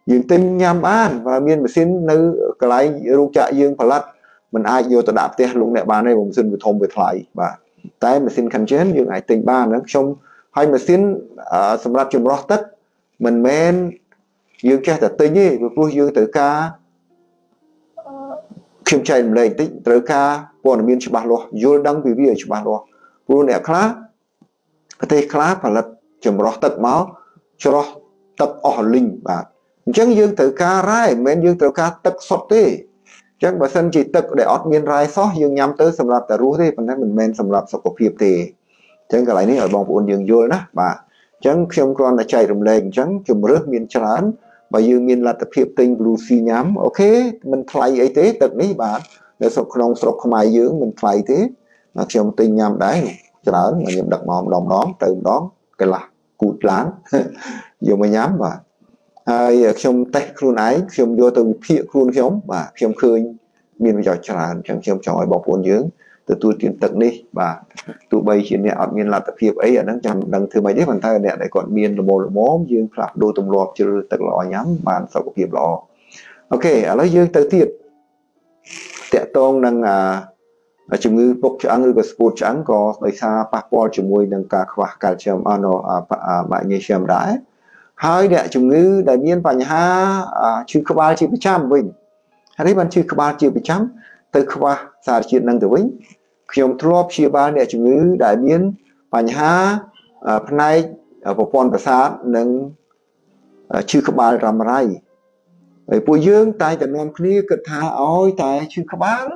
dương tinh nhằm an và miên mà xin nữ cái lái rung chạy dương phá lật mình ai vô ta đạp tê lũng nẹ bà này bổng xin vừa thông vừa thải và tay mà xin khăn chén dương ai tình ba nó xong hay mà xin xong rạp chùm rốt tất mình men dương chạy thật tình ấy vừa vui dương tử ca khiêm chạy lấy tích tới ca còn miên chụp lo vô đăng quý vị chụp lo luôn đẹp khá thế khá phải là chấm rót tật máu cho tập ở linh và chẳng dương tới ca rai men dương tới ca tật sọt thế chẳng bản thân chỉ tật để ở miên rai xót dương nhắm tới sầm lạp tại rú thế bản thân mình men sầm lạp sọc cổ phiệp thì chẳng cái này này ở vòng buồn dương vô đó và chẳng khiêm con là chạy rầm lên chẳng chụp rớt miên chán và dương miên là tập hiệp tinh Lucy nhám ok mình thay ấy thế tập này bạn để sọc non sọc mai dương mình thay thế là khiêm tinh nhám đấy chán mà nhầm đặc mỏm đồng đón từ đó cái là cụt lán vô mà nhám và ai khiêm tay khuôn ấy khiêm vô từ phía khuôn giống và khiêm khơi miên vào chán chẳng khiêm chọi bọc buồn dương từ tôi chuyển tận đi và tụi bay chuyện này ở miền là tập hiệp ấy ở đang chăm đang thứ mấy đấy phần thay này lại còn miền là mồ là móm dương phạp đôi tùng lọp chưa tật lọ nhắm bàn sau cuộc hiệp lọ ok ở lấy dương tới tiệt tẹt tông đang à chừng như bốc trắng như cái sport trắng có lấy xa passport chừng môi đang cả khóa cả chấm ano à bạn như chấm đái hai đệ chừng như đại miền bạn ha chữ cơ ba chữ bị chăm bình hay đấy bạn chữ cơ ba chữ bị chăm tới khoa xả chuyện năng tử vĩnh khiêm thua chia ba để chủ ngữ đại biến bản ha hôm nay ở bộ phận sát nâng chư các bạn làm rai để bồi dưỡng tại tận năm kia cất thả ôi tại chư các bạn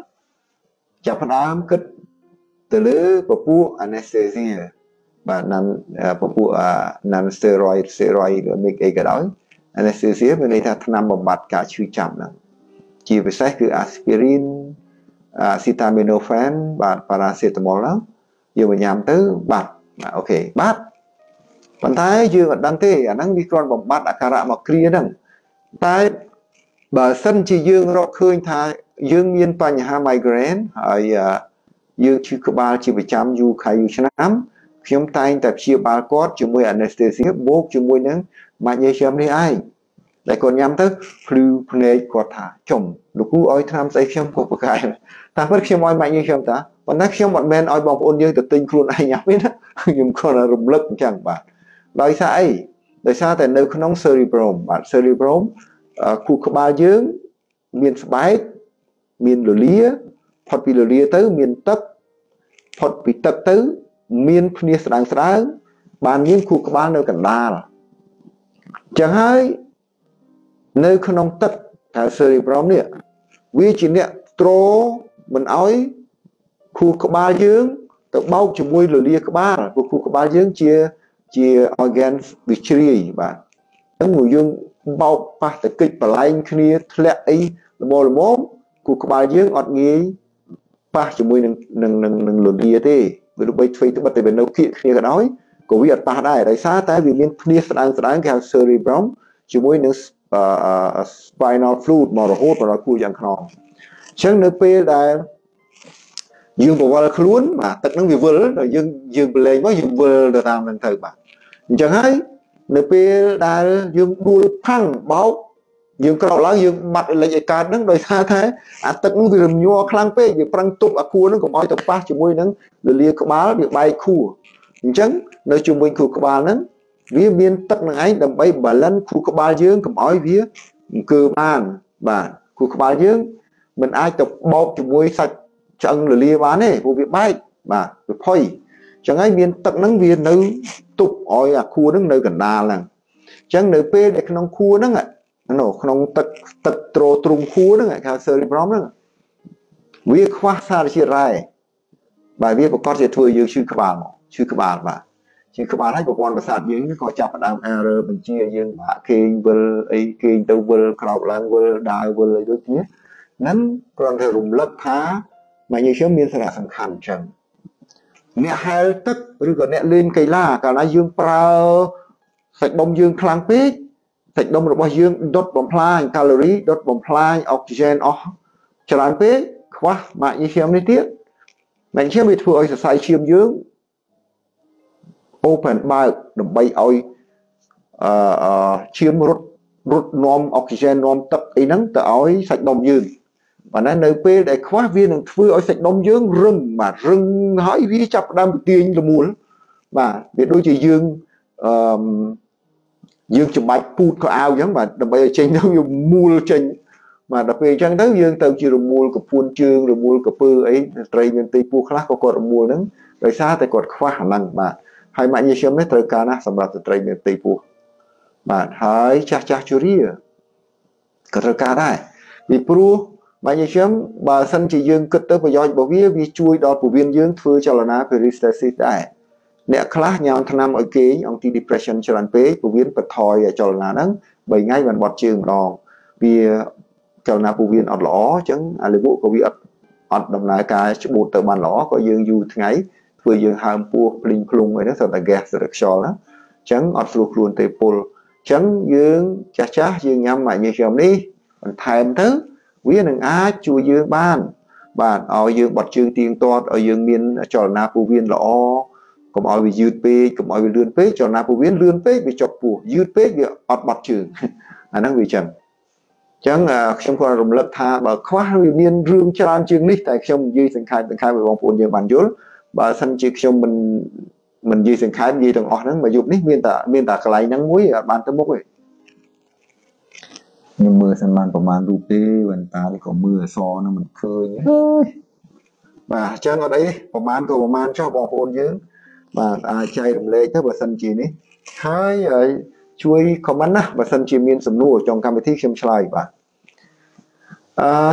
chập phần ám cất từ lứa bộ phụ anesthesia và nan bộ phụ nan steroid steroid rồi mình ấy cái đó anesthesia bên đây ta nằm bầm bạt cả chư chậm nè chỉ với sách cứ aspirin acetaminophen và paracetamol đó nhiều người nhắm tới bát ok bát còn thái chưa còn đang thế à năng micron bằng bát à cara mà kia đằng thái bà sân chỉ dương rõ khơi thái dương miên toàn nhà migraine hay dương chưa có ba chỉ phải chăm du khai du chân ám khiếm tay tập chia ba cốt chúng môi anesthesia bố chúng môi nắng mà nhớ xem đi ai lại còn nhắm tới flu play quạt thả chồng lục u oi tham say khiêm của bậc ai ta bất khiêm oi mạnh như khiêm ta còn nát khiêm bọn men oi bọc ôn dương tự tin luôn ai nhắm biết đó nhưng còn là rụm lực chẳng bạn đời xa ấy đời xa tại nơi con nóng cerebrum bạn cerebrum khu cơ ba dưỡng miền spike miền lửa lia hoặc vì lửa lia tới miền tấp hoặc vì tấp tới miền pnia sáng sáng bạn miền khu cơ ba nơi cảnh đà chẳng hay nơi con nóng tấp thảo cerebrum nè vì chỉ nè trô mình ói khu cơ ba dưỡng tự bao chùm môi lửa lia cơ ba của khu cơ ba dưỡng chia chia organ vị trí và những người dương bao phát tự kịch và lãnh kia lẽ ấy là mô là mô khu cơ ba dưỡng ọt nghĩ phát chùm môi nâng lửa lia thế vì lúc bây thuê tự bật tại bên đâu kia kia cả nói của việc ta đây tại sao ta vì miên kia sáng sáng kèo cerebrum chùm môi nâng spinal fluid mà rồi hốt mà rồi cua dạng khổng chẳng nước phê là dương bộ vào luôn mà tất năng vì vỡ rồi dương dương lên quá dương vỡ rồi làm lần thời bạn chẳng hay nước phê là dương đuôi phăng báo dương cầu lá dương mặt là dạy cá nắng đòi xa thế à tất năng vì rừng nhua khăn phê vì phăng tụp à cua nó cũng bói tập phát cho môi nắng rồi lia có bá bị bay khu chẳng nơi chung bên khu có bá nắng vì miền tắc năng ấy đầm bay bà lân khu cơ ba dương cầm ói vía cơ bàn và khu cơ ba dương mình ai tập bóp cho môi sạch chân là lia bán này vô việc bay mà thôi chẳng ai miền tắc năng viên nữ tục ói à khu nước nơi gần đà là chẳng nơi pê để nông khu nước ạ nó không tật tật trô trung khu nước ạ khá sơ đi bóng nước vì khoa xa là chia rai bài viết của con sẽ thua dương chư cơ bàn chư cơ bàn mà chứ các bạn hãy có con và sạt những có chạp và đàm à rơ mình chia dương bạ kênh vơ ấy kênh tâu vơ khảo lan vơ đài vơ lấy đối tiết nắm còn thờ rùm lớp thá mà như chứa miên sẽ là sẵn khẳng chẳng nẹ hai tất rồi còn nẹ lên cây là cả là dương prao sạch bông dương kháng pít sạch đông là bao dương đốt bóng phai calorie đốt bóng phai oxygen off chẳng pít quá mà như chứa miên tiết mình chứa miên thua sẽ sai chiêm dương open ba đầm bay oi chiếm rút rút nom oxygen nom tập ấy nắng tờ oi sạch đông dương và nó nơi quê để khóa viên thằng phơi oi sạch đông dương rừng mà rừng hỏi vi chập đam tiền là muốn mà để đôi chị dương dương chụp bạch put có ao giống mà đầm bay trên nó mua trên mà đặc biệt chẳng tới dương từ chỉ rầm mùi của phun chương rầm mùi của pư ấy trời miền tây phu khá có cột rầm mùi nắng đời xa tại cột khoa năng mà hai mạng như xem đấy trời cá na sầm rạp trời miền tây phu mà hai cha cha chú ri cột trời cá đấy vì pru mà như xem bà sân chỉ dương cất tới bây giờ bảo vía vì chui đọt của viên dương phơi cho là na peristasis đấy nè khá nhau thằng nam ở kế ông ti depression cho anh bé của viên bật thòi cho là nắng bảy ngày mình bọt trường đòn vì chào na viên ở lõ chấn à lấy bộ có bị ở đồng lại cái bộ tờ bàn lõ có dương du ngay vừa dương hàm buộc linh plung ấy nó sợ là gas được cho đó chấn ở luôn luôn tây pol chấn dương cha cha dương nhâm mày như chồng đi thèm thứ quý đừng á chùa dương ban bàn ở dương bọt trường tiền to ở dương miền chào na viên lõ có mọi vì dư pê có mọi vì lươn pê chào na viên lươn pê bị chọc phù dư pê bị ở bọt trường anh đang bị chậm chẳng là trong khoa rộng lật tha và khóa viên rương tràn chương nít tại trong dư sinh khai khai về vòng phụ nhiều bản dốt và sân chiếc trong mình mình dư sinh khai dư đồng ọt nắng mà dụng nít miên tả miên tả cái nắng muối ở bàn tới mốc ấy nhưng mưa sân màn của màn rụp đi bàn ta thì có mưa so nó mình khơi nhé và chẳng ở đấy của màn của màn cho vòng phụ nhớ và chạy đồng lệ các bà sân chỉ ní hai ấy chui comment á và sân chìm miên sầm nua trong camera xem slide và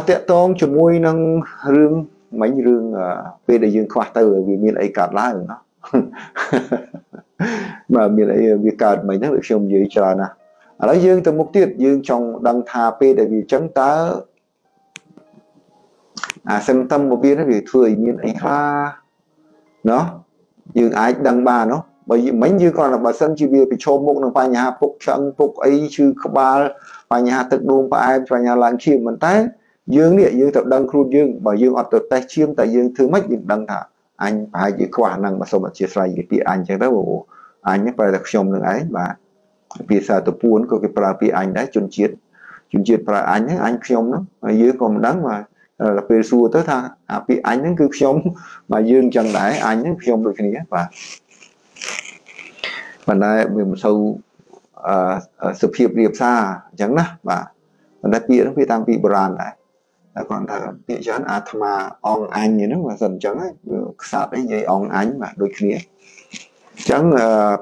tẹt tông chụp môi năng rương mấy rương về để dương khoa từ vì miên ấy cạt lá rồi nó mà miên ấy bị cạt mấy nó được xem dưới trời nè ở đấy dương từ mục tiết dương trong đăng thà p để vì trắng tá à xem tâm một viên nó bị thười miên ấy hoa nó dương ái đăng ba nó bởi vì mấy như còn là bà sân chỉ việc bị cho mục nó phải nhà phục chân phục ấy chứ không ba phải nhà thực đồn và em phải nhà làng chiêm mình té dương địa dương tập đăng khuôn dương bởi dương ọt tập tay chiêm tại dương thứ mách dương đăng thả anh phải chỉ khỏa năng mà sau mà chia sẻ cái anh chẳng đó bộ anh nhé phải đặc trông được ấy và vì sao tập buồn của cái bà vì anh đã chuẩn chiến chuẩn chiến bà anh ấy anh trông lắm dưới còn đáng mà là về xua tới thang vì anh ấy cứ trông mà dương chẳng đãi anh ấy trông được cái và mình đây mình sâu sự việc điệp xa chẳng nè và mình đã biết nó bị tăng bị bờn lại còn là bị chán atma on anh như nó mà dần chẳng sao đấy vậy on anh mà đôi khi chẳng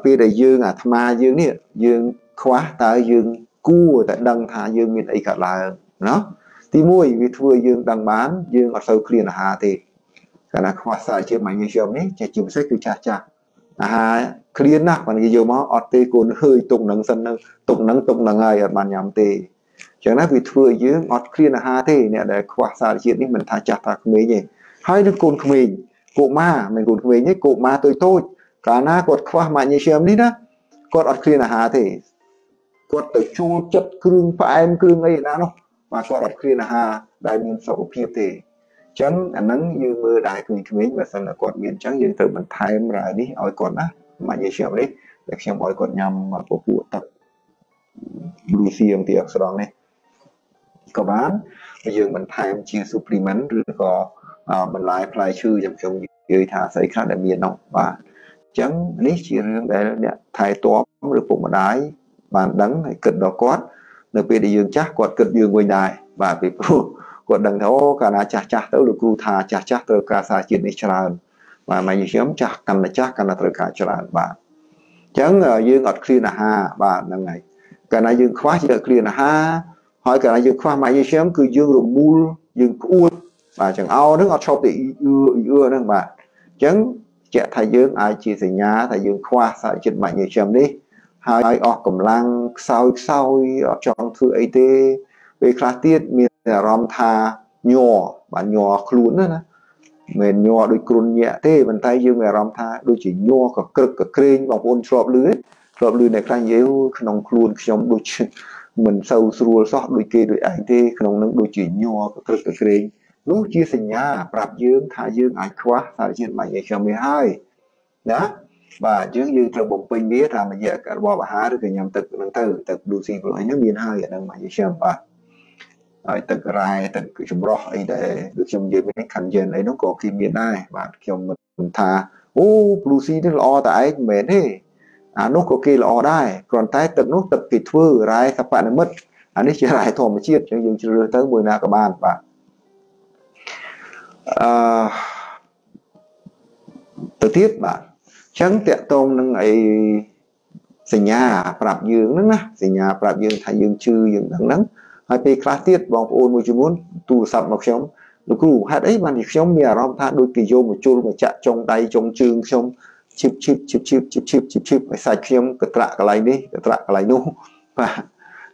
bị đại dương atma dương này dương khóa ta dương cua tại đăng thả dương miền ấy cả là nó thì môi vì thưa dương đăng bán dương ở sâu kia là hà thì cả là khóa sai chứ mày như chồng đấy chạy chịu sách cứ cha cha à clean nè còn cái gì mà ở tê còn hơi tụng nắng sân nắng tụng nắng tụng nắng ai ở bàn nhám tê chẳng nói vì thưa dưới ở clean là ha thế nè để khóa xa chuyện đi mình thà chặt thà mấy gì hai đứa cồn mình cụ ma mình cồn mình nhé cụ ma tôi tôi cả na cột khóa mà như xem đi đó cột ở clean là ha thế cột tự chu chất cương phải em cương ấy là nó và cột ở clean là ha đại miền sầu phiêu thế chẳng anh nắng như mưa đại mình mình và xong là cột miền trắng như từ mình thay em lại đi ở cột á mà như xem đấy, để xem mọi con nhầm mà của cụ tập blue siêng thì ở sau này có bán bây giờ mình thay mình chia supplement rồi có à, mình lại apply chư dòng trong dưới thả xảy khác để miền nông và chẳng lý chỉ riêng để thay tóm được phụ một đáy bàn đắng này cực đó quát được về để dương chắc quạt cực dương quanh đài và vì quạt đằng thấu cả là chả chả tấu được cụ thà chả chả tớ cả xa chuyện này và mà như sớm chắc cần là chắc cần là từ cả cho bạn và chấn dương ở kia là ha và lần này cái này dương khóa chỉ ở kia là ha hỏi cái này dương khóa mà như sớm cứ dương rụng mul dương uốn và chẳng ao nước ở sau thì ưa ưa đó bạn chấn trẻ thầy dương ai chia sẻ nhá thầy dương khóa sai chuyện bạn như sớm đi hai ở cầm lang sau sau ở trong thứ ấy thế về khá tiết miền rom tha nhỏ bạn nhỏ cuốn đó mình nhòa đôi cồn nhẹ thế bàn tay dương mẹ ram tha đôi chỉ nhòa cả cực cả kren bằng ôn trộm lưới trộm lưới này khanh yếu nòng cuồn trong đôi chân mình sâu sùa sót đôi kia đôi ảnh thế nòng nâng đôi chỉ nhòa cả cực cả kren lúc chia sẻ nhà rạp dương thả dương ảnh khóa thả dương mạnh ngày mười hai đó và dương dương trộm bồng pin biết là mình dễ cả bò bà há được cái nhầm tật nâng từ tật đôi xì của anh nó miền hai ở đang mạnh ngày xem và ở tận rai tận chủng rõ ấy để được chồng dưới bên khăn dền ấy nó có kim miền ai và chồng mình thà ô bluesy nó lo tại mến thế à nó có kia lo đây còn tay tận nó tập kịch thưa rai các bạn mất อันนี้จะหลายธรรมชีตยังยังเชื่อเติมบุญนาคบานป่ะ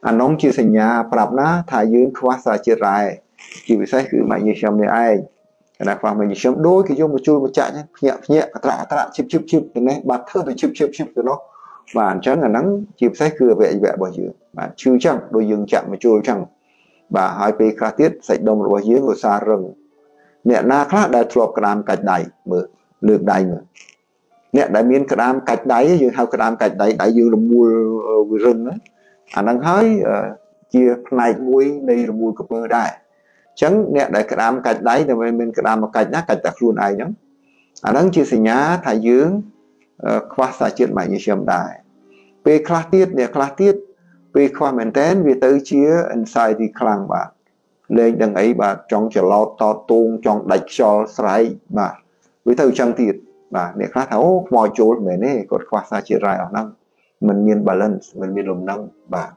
anh nông chia sẻ nhà, prab na thay dưỡng khóa xa chia rải, chỉ vì sai cứ mày như xem này ai, là khoảng mày như xem đôi cái giống một chui một chạy nhé, nhẹ nhẹ, tạ tạ, chip chip chip thế này, bát thơ từ chip chip chip từ đó, bản chất là nắng chỉ vì sai cứ vẽ vẽ bao nhiêu, bản chưa chẳng đôi dương chạm một chui chẳng, bà hai pe khá tiết sạch đông bao nhiêu của xa rừng, nhẹ na khác đã thuộc gram cạch đáy mở, lược đáy mở, nhẹ đã miên gram cạch đáy, dương hao gram cạch đáy, đáy dương là mua rừng đấy. Anh đang hỏi chia này muối đây là muối cà phê đại trứng nè đại cám cạch đáy thì mình cám cạch nhá cạch đặc luôn ai nhá anh đang chia sẻ nhá thái dương khoa xã chuyện mày như xem đại về khá tiết nè khá tiết về khoa mình tên về tới chia inside thì khang bà lên đằng ấy bà trong chờ lo to tung trong đạch cho sải bà với thời trang tiệt bà nè khá thấu mọi chỗ mày nè còn khoa xã chuyện rải ở năng mình miên balance mình miên lồng năng bà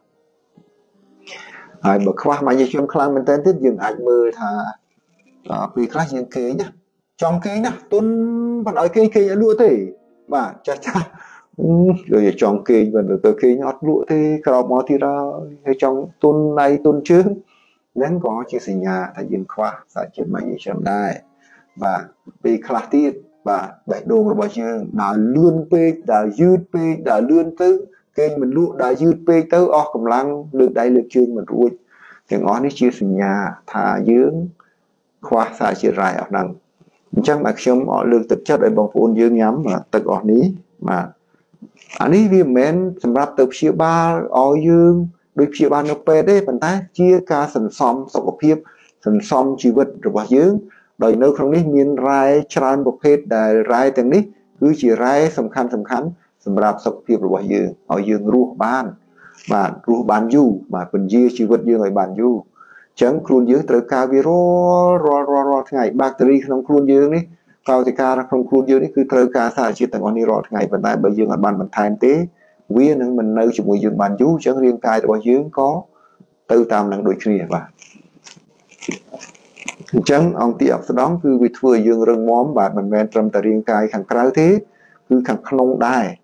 ai bậc khoa mà như trong khang mình tên tiết dừng ảnh mơ thà vì khá những kế nhá trong kế nhá tuân bắt nói kế kế lụa thế bà cha cha rồi trong kế và được tới kế nhót lụa thế khao mò thì ra trong tuân này tuân trước nên có chia sẻ nhà thay dừng khoa giải chuyện mày như trong này và vì khá tiết và đại đô là bao nhiêu đã lươn pe đã dư pe đã lươn tư kênh mình lụa đã dư pe tới o cầm lăng được đại lực chương mình ruột thì ngón đi chia sinh nhà thả dưỡng khoa xài chia rải ở năng chắc là xem họ lương thực chất ở bằng phun dưỡng nhắm mà tự ở ní mà anh ấy vì men sầm rạp từ chia ba o dương được chia ba nó pe đấy phần thái chia ca sần xóm sọc ở phía sần xóm chi vật rồi bao nhiêu đời nơi không đi miền rai tràn bộc hết đại rai từng đi cứ chỉ rai sầm khăn sầm khăn sầm rạp sập phiền rồi bao nhiêu họ dương ruộng ban mà ruộng ban du mà phần dưa chỉ vật dưa người ban du chẳng khuôn dưa tới cà vi ro ro ro ro ngày battery không khuôn dưa này cao thì cà không khuôn dưa này cứ tới cà xả chỉ từng oni ro ngày vận tải bởi dương ở ban vận tải tế quý nên mình nơi chỉ một dương ban du chẳng riêng cài rồi bao nhiêu có từ tam năng đội kia và chẳng ông tiệp đó cứ bị thừa dương rừng móm và mình men trầm tại riêng cài khẳng khái thế cứ khẳng không đai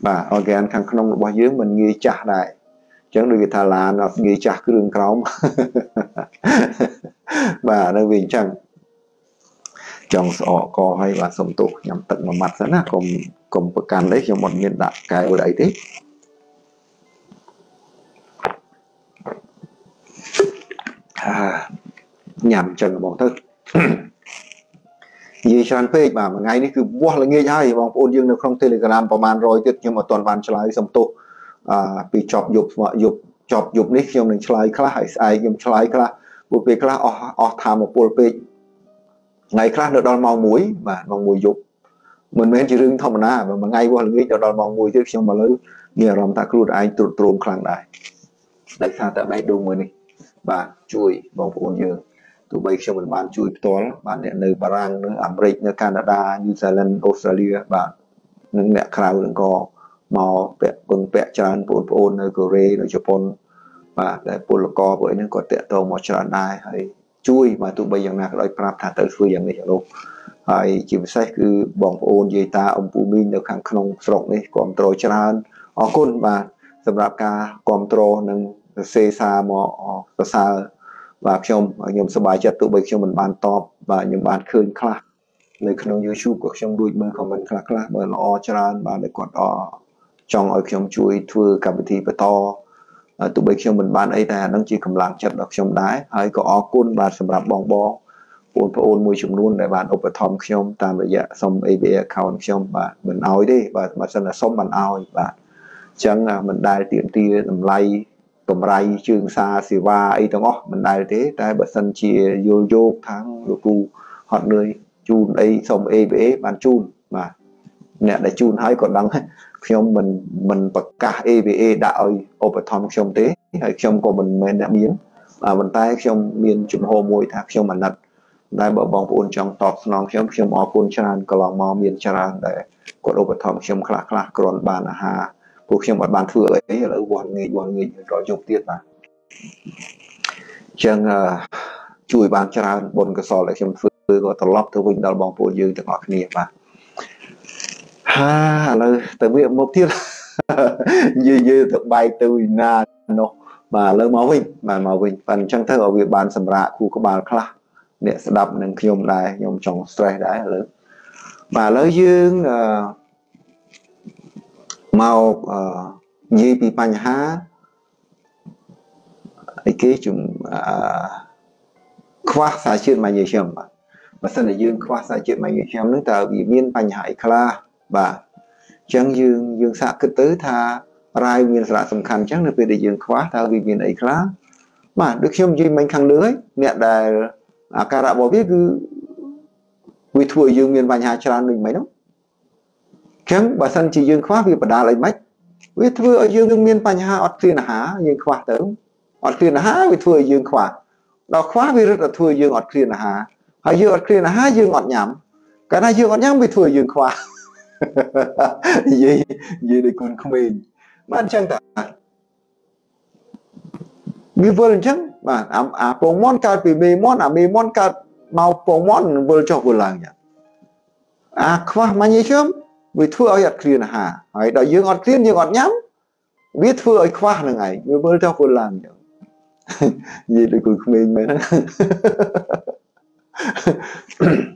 và organ khẳng không bao nhiêu mình nghi trả lại chẳng được cái thà là nó nghi trả cái đường còng và nó vì chẳng trong sọ co hay và sầm tụ nhằm tận vào mặt rất là cùng cùng bậc can đấy trong một nhân đại cái ở đấy thế à. Nhằm chân bằng thức như chẳng phê mà ngay này cứ buộc là nghe hay bằng ôn dương được không telegram bằng màn rồi tiết nhưng mà toàn bàn trở lại xong tụ vì chọc dục mà dục chọc dục nít nhưng mình trở lại khá hay ai nhưng trở lại khá bộ phê khá ọ thà một bộ phê ngày khá được đòn màu muối mà màu muối dục mình mới chỉ rưng thông là mà ngay qua là nghe cho đòn màu muối chứ xong mà lớn nghe rộng ta cứ ai tụt trốn khẳng đại đại xa tại đây đúng rồi này và chui bằng ôn dương tụi bây giờ mình bán chui toán bạn để nơi Barang, nơi Amrik, nơi Canada, New Zealand, Australia bạn những mẹ khao đừng có màu vẽ bưng vẽ tràn bốn bốn nơi Korea, nơi Japan và để bốn lục co với những con tẹt tàu màu tràn này hay chui mà tụi bây giờ là loại prab thả tới chui dạng này luôn hay chỉ sách cứ bỏng ôn dây ta ông phụ minh được hàng không rộng đấy còn trôi tràn ở côn và sầm rạp ca còn trôi nâng xe xa mỏ xa và trong nhóm sơ bài chất tụ bệnh cho mình bàn top và những bạn khơi khá nơi kênh YouTube của trong đuôi mơ comment khá khá bởi nó cho rằng bạn để còn đó trong ở trong chuối thua cả một thí và to tụ bệnh cho mình bạn ấy là đang chỉ cầm lạng chất đọc trong đáy hay có ó côn và sầm rạp bóng bó bốn và ôn môi trường luôn để bạn ốp ở thông trong tạm bây giờ xong a bê a account trong và mình áo đi và mà xem là xong bạn áo và chẳng là mình đai tiện tia làm lay cầm rai chương xa xì va ấy tông ó mình đại thế tại bờ sân chia vô vô tháng lục cu hot nơi chun đây xong ê bế bán chun mà nè để chun hay còn đắng khiom mình mình bật cả e vê a đạo overtime khiom tế hay khiom của mình mình đã biến à mình tay khiom miền chủng hồ môi thạc khiom mà nặt đại bờ bóng phun trong tọt nòng khiom khiom ở phun tràn cờ lòng mò miền tràn để cột overtime khiom khạc khạc còn bàn à hà cuộc khiom ở bàn thừa ấy là buồn nghỉ buồn nghỉ rồi dùng tiền mà chừng chui bàn tràn bồn cơ sò lại khiom phơi gọi tọt lót thứ vinh đào bóng phun dư từ ngõ kia mà ha là từ miệng một tiết như như thực bay từ na nó mà lơ máu vinh mà máu vinh phần trang thơ ở việc bàn sầm rạ khu có bàn khla để đập nên nhom đài nhom tròng stress đái lớn mà lỡ dương uh, màu uh, như bị banh há cái chủng khoa sai chuyện mà nhiều chậm mà mà sau này dương khoa sai chuyện mà nhiều chậm nước ta bị miên banh hại khla và chẳng dương dương xã cứ tới tha rai miền xã sầm khăn chẳng được về để dương khóa tha vì miền ấy khóa mà được xem gì mình khăn lưới nẹt đài à cả đã bỏ biết cứ vì thua dương miền vài nhà tràn mình mấy đó chẳng bà sân chỉ dương khóa vì bà đà lấy mách vì thua ở dương miền vài nhà ọt tiền há dương khóa tới ọt tiền há vì thua dương khóa đó khóa vì rất là thua dương ọt tiền há hay dương ọt tiền há dương ọt nhảm cái này dương ọt nhảm vì thua dương khóa gì gì để còn không bình mà anh chẳng ta vì vừa lên chẳng mà à à bông món cà vì mì món à mì món cà màu bông món vừa cho vừa làng nhỉ à khoa mà như chớm vì thưa ở giặt kia là hà hỏi đòi dương ngọt kia như ngọt nhắm biết thưa ở khoa là ngày người vừa cho vừa làng nhỉ gì để còn không bình mấy đó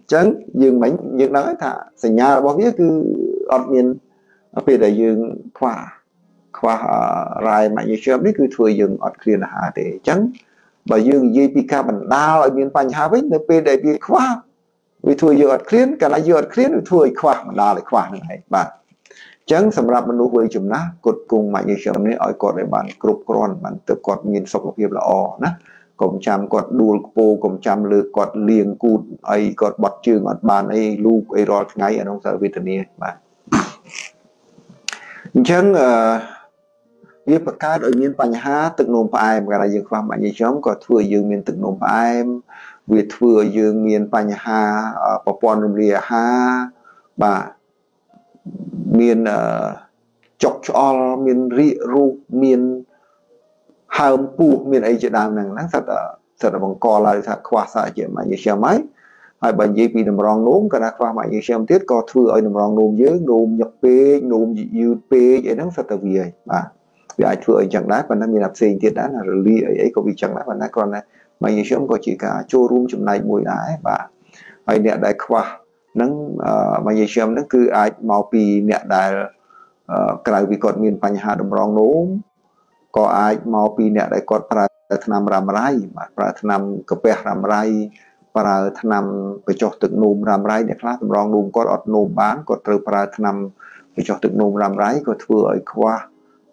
chẳng dương bánh dương nói thả xảy nhà bao biết cứ ọt miền về đại dương khoa khoa rai mạnh như chưa biết cứ thừa dương ọt kia là hà để chẳng và dương gi pê ca bản đa ở miền Pành Hà Vĩnh về đại bị khoa vì thừa dương ọt kia cả là dương ọt kia thừa khoa bản đa lại khoa này bạn chẳng sầm rạp mình nuôi quê chấm ná cột cùng mạnh như chưa biết ở cột để bạn cột còn bạn tự cột miền sọc một hiệp là o ná cổng chạm cọt đuôi cô cổng chạm lược cọt liền cụt ấy cọt bọt trường cọt bàn ấy lu ấy rót ngay ở nông sở vitamin mà chẳng việc uh, cá ở miền Pành Há từng nôm phải mà là dương khoa mà như chấm cọt thừa dương miền từng nôm phải việc thừa dương miền Pành Há ở Papua Nia Há và miền chọc cho miền ri ru miền hàm pu miền ấy chỉ đam năng năng sát ở sát ở bằng co là sát khoa sát chỉ mà như xem máy hay bằng gì bị nằm rong nôm cái khoa mà như xem tiết co thưa ở nằm rong nôm dưới nôm nhập pe nôm dư pe vậy năng sát ở vì vậy mà vì ai thưa chẳng đá và nó miền nạp sinh tiết đá là ly ấy ấy có bị chẳng đá và nó còn này mà như xem có chỉ cả chua rum chụm này mùi đá và hay nẹt đại khoa năng mà như xem nó cứ ai màu pì nẹt đại cái vì còn miền Pành Hà nằm rong nôm có ai mau pin này còn para tham ram rai mà para tham kẹp ram rai para tham bị cho từng nôm ram rai để class rong nôm có ọt nôm bán có từ para tham bị cho từng nôm ram rai có thừa khoa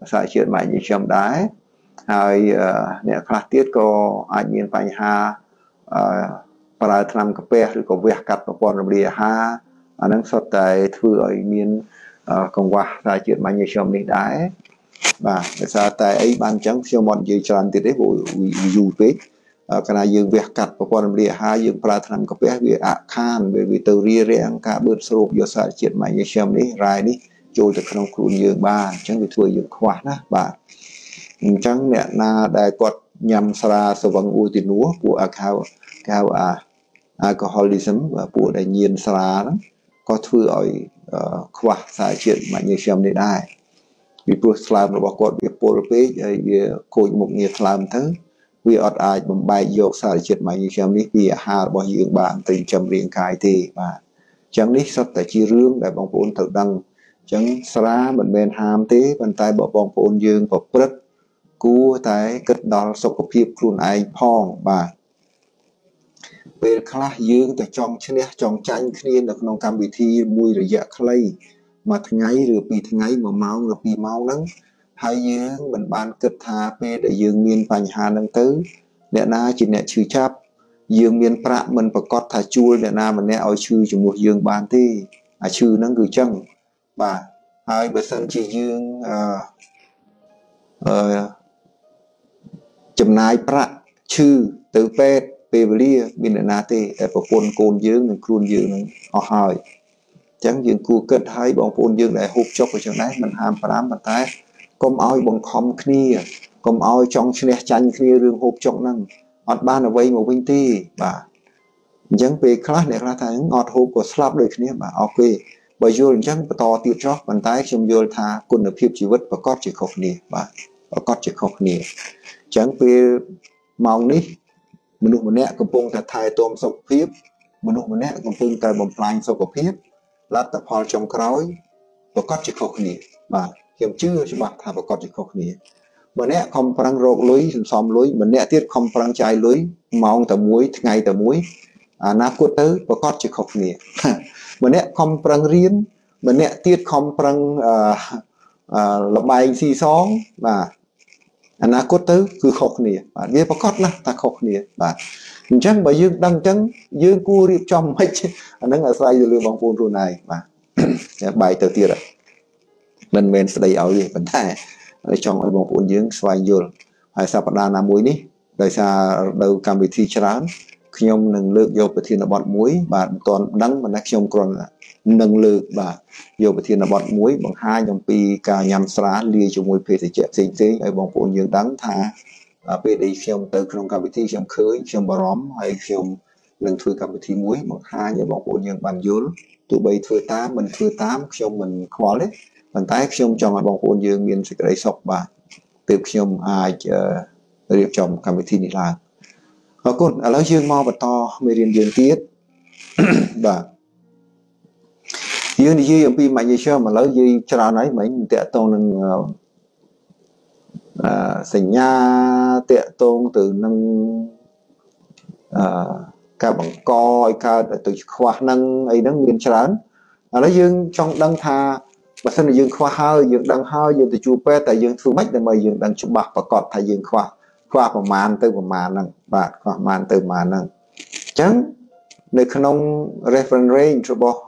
sai chuyện mày như chậm đái hay nè class tiết có ai miền Pành Hà para tham kẹp rồi có việc cắt vào con rìa ha anh đang sọt tại thừa miền Công Hòa sai chuyện mày như chậm đi đái và sao tại ấy ban trắng siêu mòn dây tròn tiết đấy hội dù phết cái này dương việc cắt và quan địa hai dương pra tham cặp bé về ạ khan về vì từ ria rèn cả bớt sụp do sai chuyện mày như xem đấy rai đi trôi từ không khuôn dương ba chẳng bị thua dương khoa đó và chẳng nhẹ na đại quật nhằm sara sờ vắng u tiền núa của alcohol cao à alcoholism và của đại nhiên sara đó có thua ở khoa sai chuyện mày như xem đấy đai vì buộc làm là bảo quật việc bồi bế việc coi một nghề làm thứ việc ở ai bằng bài dọc xài chuyện mày như chấm đi vì hà bảo dưỡng bạn tình chấm riêng cái thì mà chấm đi sắp tại chi rương đại bằng vốn thực đăng chấm xóa mình bên ham thế bàn tay bảo bằng vốn dương bảo bớt cú tay kết đó sốc có phim luôn ai phong và về khá dương tại trong chân nè trong tranh kia được nông cam bị thi mùi rồi dạ clay mà thằng ấy được bị thằng ấy mà máu được bị máu nắng hai dương mình ban kết thà về để dương miền Pành Hà nâng tứ để na chỉ nè chư chắp dương miền Prạ mình và cọt thà chua để na mình nè ở chư chỉ một dương ban thi à chư nâng gửi chân Bà hai bởi sân chị dương chùm nái bạc chư tử phết bê bê lia bình đàn á tê ở bộ phôn côn dương nâng khuôn dương ở hỏi chẳng dương cua kết hai bọn phôn dương lại hộp chốc ở chỗ này mình hàm phá đám bàn tay công oi bọn khom khnia công oi trong chân chanh khnia rương hộp chốc năng ọt ban ở vây một vinh tê bà chẳng về khá để khá thắng ọt hộp của slap đời khnia bà ok bà dù chẳng bà to tiêu chóc bàn tay trong dù thà quân ở phiếp chỉ vứt bà cót chỉ khóc nè bà cót chỉ khóc nè chẳng về mong ní mình một nét của bông ta thay tôm sọc phiếp mình một nét của bông ta bông phanh sọc phiếp lát tập hòa trong khói và có chỉ khóc nỉ mà hiểm chưa cho bạn thả và có chỉ khóc nỉ mà nét không phẳng rộp lối xóm lối mà nét tiết không phẳng chai lối mong ta muối ngày ta muối à na cốt tới và có chỉ khóc nỉ mà nét không phẳng riêng mà nét tiết không phẳng lập bài xì xóm mà anh à, cốt tứ cứ khóc nè bạn biết có nè ta khóc nè bạn chẳng bởi dương đăng trắng dương cua riêng trong mấy nó là sai rồi bằng phun rồi này mà bài đầu tiên rồi lần men đầy áo gì vấn đề trong ấy bằng phun dương xoay rồi hay sao bạn đang làm muối đi đời xa đầu cam bị thi chán khi ông nâng lực vô thì là bọn muối bạn toàn đắng mà nách trong còn nâng lực và vô thì là bọn muối bằng hai trong pi cà nhằm xóa lia cho mùi phê thì chẹp xinh xinh ở bọn phụ những đắng thả về đây khi ông tới trong cà bị thi trong khơi trong bà róm hay khi ông nâng thui cà bị thi muối bằng hai ở bọn phụ những bàn dối tụi bây thui tám mình thui tám khi ông mình khó đấy bàn tay khi ông chồng ở bọn phụ những mình sẽ lấy sọc và từ khi ông ai điệp chồng cà bị thi đi làm ở cột ở lớp dương mo và to mười điểm dương tiết và dương thì dương ở pi mạnh như sao mà lớp dương trào nói mình tệ tôn nâng sành nha tệ tôn từ nâng cả bằng coi cả từ khoa nâng ấy nâng miền trán ở lớp dương trong đăng tha và sau này dương khoa hơi dương đăng hơi dương từ chu pe tại dương thu mách để mời dương đăng chụp bạc và cọt tại dương khoa khoa của màn từ của màn nâng và khoa màn từ màn nâng chẳng nơi không reference range cho bộ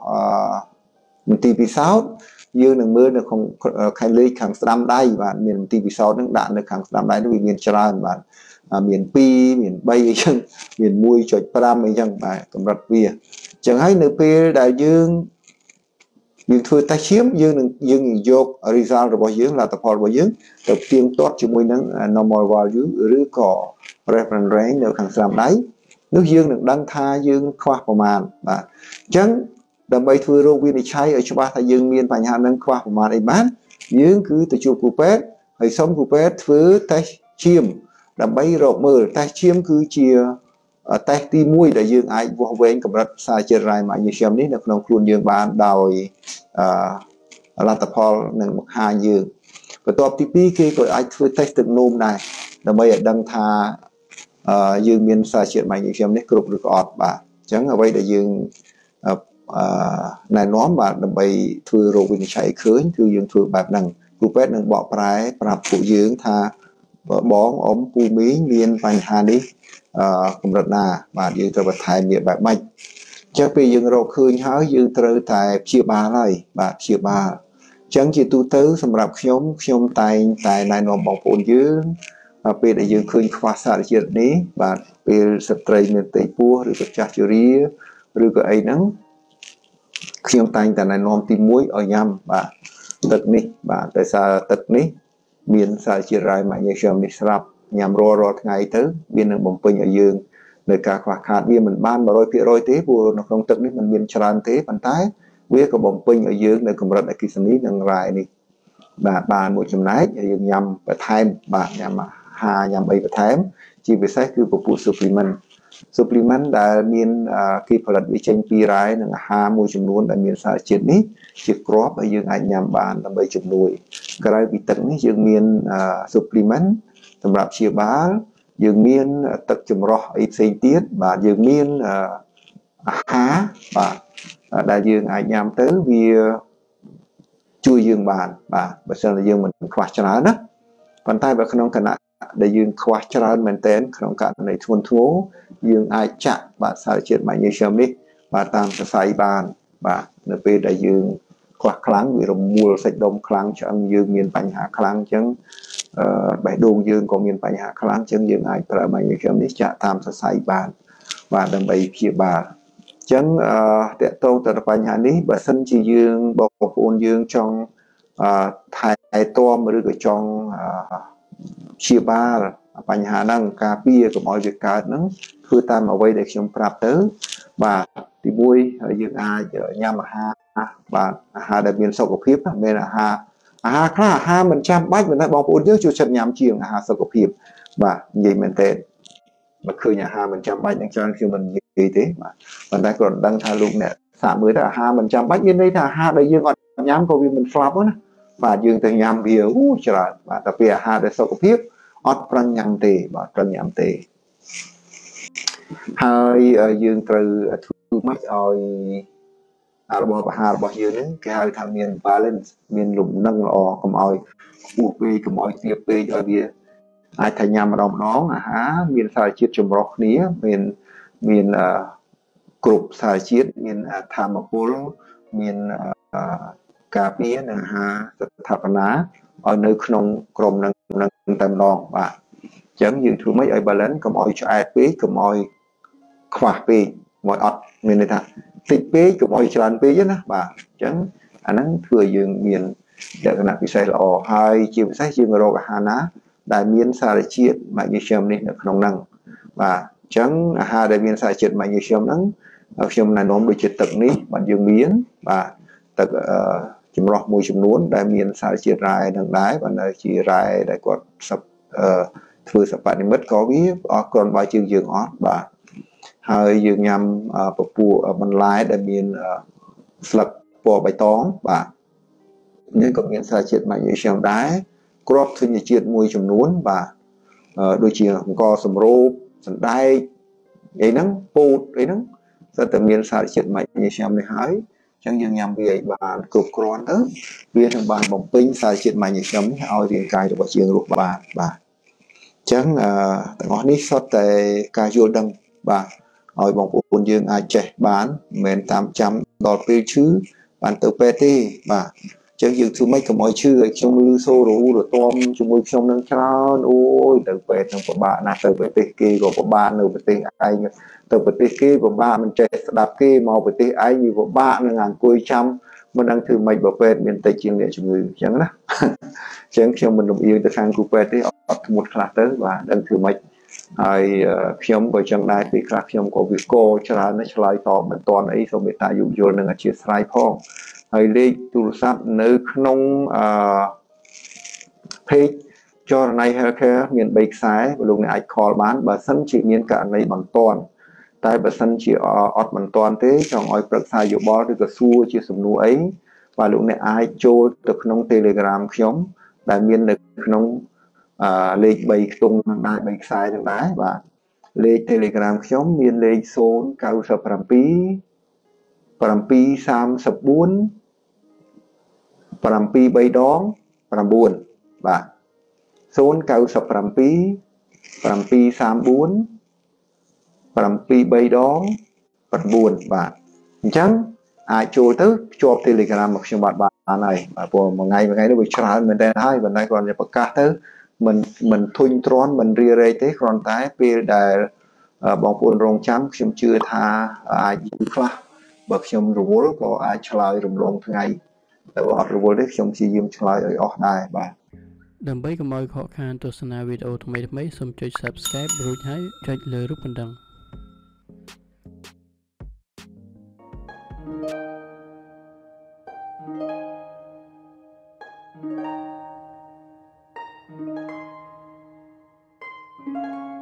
một tí vì sao dương nâng mưa nâng không khai lý kháng sẵn đây và miền một tí vì sao nâng đạn nâng kháng sẵn đây nó bị miền tràn và miền pi miền bay chân miền mùi cho pram ấy chân và cầm rạch vìa chẳng hay nơi phía đại dương dương thưa ta chiếm dương nâng dương dột result rồi bỏ dương là tập hợp bỏ dương tập tiên tốt cho mùi nâng normal value rứa có reference range nâng kháng sẵn đấy nước dương được đăng tha dương khoa của màn và chẳng đầm bay thưa rô viên cháy ở chỗ ba thay dương miền phải nhà nâng khoa của màn ấy bán dương cứ từ chụp cụ pet hay sống cụ pet với tay chiêm đầm bay rộng mờ tay chiêm cứ chia tay ti mũi để dương ai vô với anh cầm rạch xa trên rai mà như xem đấy là không luôn dương bán đòi là tập hò nâng một hai dương và tập tivi kia gọi ai với tay từng nôm này đầm bay đăng tha dương miền xa chuyện mạnh như xem đấy cực được ọt bà chẳng ở đây là dương này nó mà đầm bay thưa rồi mình chạy khứ thưa dương thưa bạc đằng cụ vết đằng bỏ trái bạc phụ dương tha bón ốm cu mí miền vành hà đi cũng rất là và dương trở vật thái miệng bạc mạnh chắc vì dương rồi khơi háo dương trở tại chia ba này và chia ba chẳng chỉ tu tứ xong rạp nhóm nhóm tay tài này nó bỏ phụn dương và vì đại dương khơi khoa xa chuyện đấy và vì sắp trời miền tây pua rồi có chá chú rí rồi có ấy nắng khi ông ta này nó tìm muối ở nhằm và tật ní và tại sao tật ní miền xa chia rai mà nhạc xem đi sạp nhằm rô rô ngay tới biên nâng bóng bình ở dương nơi cả khoa khát biên mình ban mà rồi phía rồi thế vô nó không tật ní mình biên tràn thế bàn tay với có bóng bình ở dương nơi cũng rất là kỳ sân ní nâng rãi ní và bàn một chùm náy dương nhằm và thêm và nhằm mà hà nhằm ấy và thém chỉ về sách cứ phục vụ supplement supplement đã miền khi phật bị tranh pi rái là hà môi chùm luôn đã miền xã chiến ní chỉ crop ở dương anh nhằm bàn là bảy chùm nuôi cái này bị tận ní dương miền supplement tầm rạp chia bá dương miền tật chùm rõ ít xây tiết và dương miền há và đại dương anh nhằm tới vì chui dương bàn và bản thân là dương mình khoa trán đó bàn tay và khả năng cản để dương khoa trán mình tên khả năng cản này thuần thú dương ai chạm và sao chuyện mày như xem đi và tam sẽ sai bàn và nơi về đại dương khóa kháng vì rộng mùa sạch đông kháng chẳng dương miền bánh hạ kháng chẳng bẻ đông dương có miền bánh hạ kháng chẳng dương ai bởi mà như chẳng nít trả tam sẽ xảy bàn và đầm bày kia bà chẳng tệ tâu tờ bánh hạ nít bởi sân chi dương bọc ôn dương trong thái to mà được trong chia ba rồi bánh hạ năng cà bia của mọi việc cả nắng cứ tam ở đây để chúng prap tới và thì vui dương ai nhằm hạ và hà đại miền sâu của phim nên là hà hà khá hà mình trăm bách mình đã bóng bốn nước chủ trận nhắm chiều hà sâu của phim và gì mình tên mà khơi nhà hà mình trăm bách đang cho khi mình như thế mà mình đã còn đang thả lúc nè xả mới là hà mình trăm bách như đây là hà đại dương còn nhắm câu vì mình flop nữa và dương từ nhắm biểu trở lại và đặc biệt hà đại sâu của phim ọt trăng nhắm tề và trăng nhắm tề hai dương từ thu mắt rồi hà là một hà là bao nhiêu nữa cái hai thằng miền balance miền lủng nâng lò cầm oi buộc về cầm oi tiếp về cho bia ai thằng nhà mà đồng nó là há miền xài chiết chùm rọc ní miền miền cục xài chiết miền tham apol miền cà pía là hà thập ná ở nơi không gồm nâng nâng tầm lò và chẳng như thứ mấy ai balance cầm oi cho ai bế cầm oi khỏa bê mọi ọt miền này thằng tịch bế của mọi tràn bế chứ và chẳng anh nắng thừa dường miền để cái nào bị sai là ở hai chiều sai chiều người rồi hà ná đại miền xa để chiết mà như xem đi được không năng và chẳng hà đại miền xa chiết mà như xem nắng ở trong này nó bị chiết tận đi bạn dường miến và tận chìm lọt mùi chìm nuốn đại miền xa chiết rải đằng đáy và nơi chỉ rải đại quạt sập thừa sập bạn mất có biết còn vài chiều dường ót và hơi dương nhằm bộ phụ ở bên lái để miền lập bộ bài tón và nên có miền xa chết mà như xem đáy crop thư như chết mùi chùm nuốn và đôi chiều không có sầm rô sầm đáy ấy nắng bột ấy nắng ra từ miền xa chết mà như xem này hái chẳng dương nhằm vì ấy bàn cục con ớt viên thằng bàn bóng pinh xa chết mà như xem ôi thì cái được bỏ chiều lúc bà bà chẳng tặng hóa nít xót tại ca vô đăng bà hỏi bóng bốn dương ai trẻ bán mềm tám trăm đọt bê chứ bán tớ bê tê bà chẳng dừng thứ mấy cầm oi chứ trong lưu xô rồi rồi tôm chung ôi trong nâng cháu ôi tớ bê tớ của bà nà tớ bê tê kê của bà nâu bê tê ai tớ bê tê kê của bà mình trẻ đạp kê màu bê tê ai như của bà nâng ngàn cuối trăm mình đang thử mấy bà bê mình tây chiên nghệ chung người chẳng đó chẳng cho mình đồng yêu tớ sang cụ bê tê một khả tớ và đang thử mấy ai phim của chẳng đại thì các phim của Vico cho là nó lại tỏ mình toàn ấy xong người ta dùng vô nên là chia sẻ phong hay đi tu sát nơi không page cho này healthcare miền Bắc Sài luôn này call bán bà sân chỉ miền cả này bằng toàn tại bà sân chỉ ở bằng toàn thế trong ngoài Bắc Sài dụ bó thì có xua chia sầm núi ấy và lúc này ai cho được không Telegram nhóm đại miền được không lê bày tung đại bày sai thằng đá và lê Telegram nhóm miền lê số cao sập parampi parampi sam sập buôn parampi bay đón parambuôn và số cao sập parampi parampi sam buôn parampi bay đón parambuôn và chẳng ai cho tới cho Telegram một số bạn bạn này và một ngày một ngày nó bị trả mình đây hai mình đây còn nhập cả tới mình mình thun tròn mình ria rây thế còn tái về đại bóng buồn rồng trắng xem chưa tha ai cũng khá bậc xem rùa có ai chơi rồng rồng ngày tại họ rùa đấy xem chỉ dìm chơi ở ở đây bà đầm bấy cái mọi khó khăn tôi xin ai video tụi mày mấy xem chơi subscribe rồi thấy chơi lời rút bình đẳng. Thank you.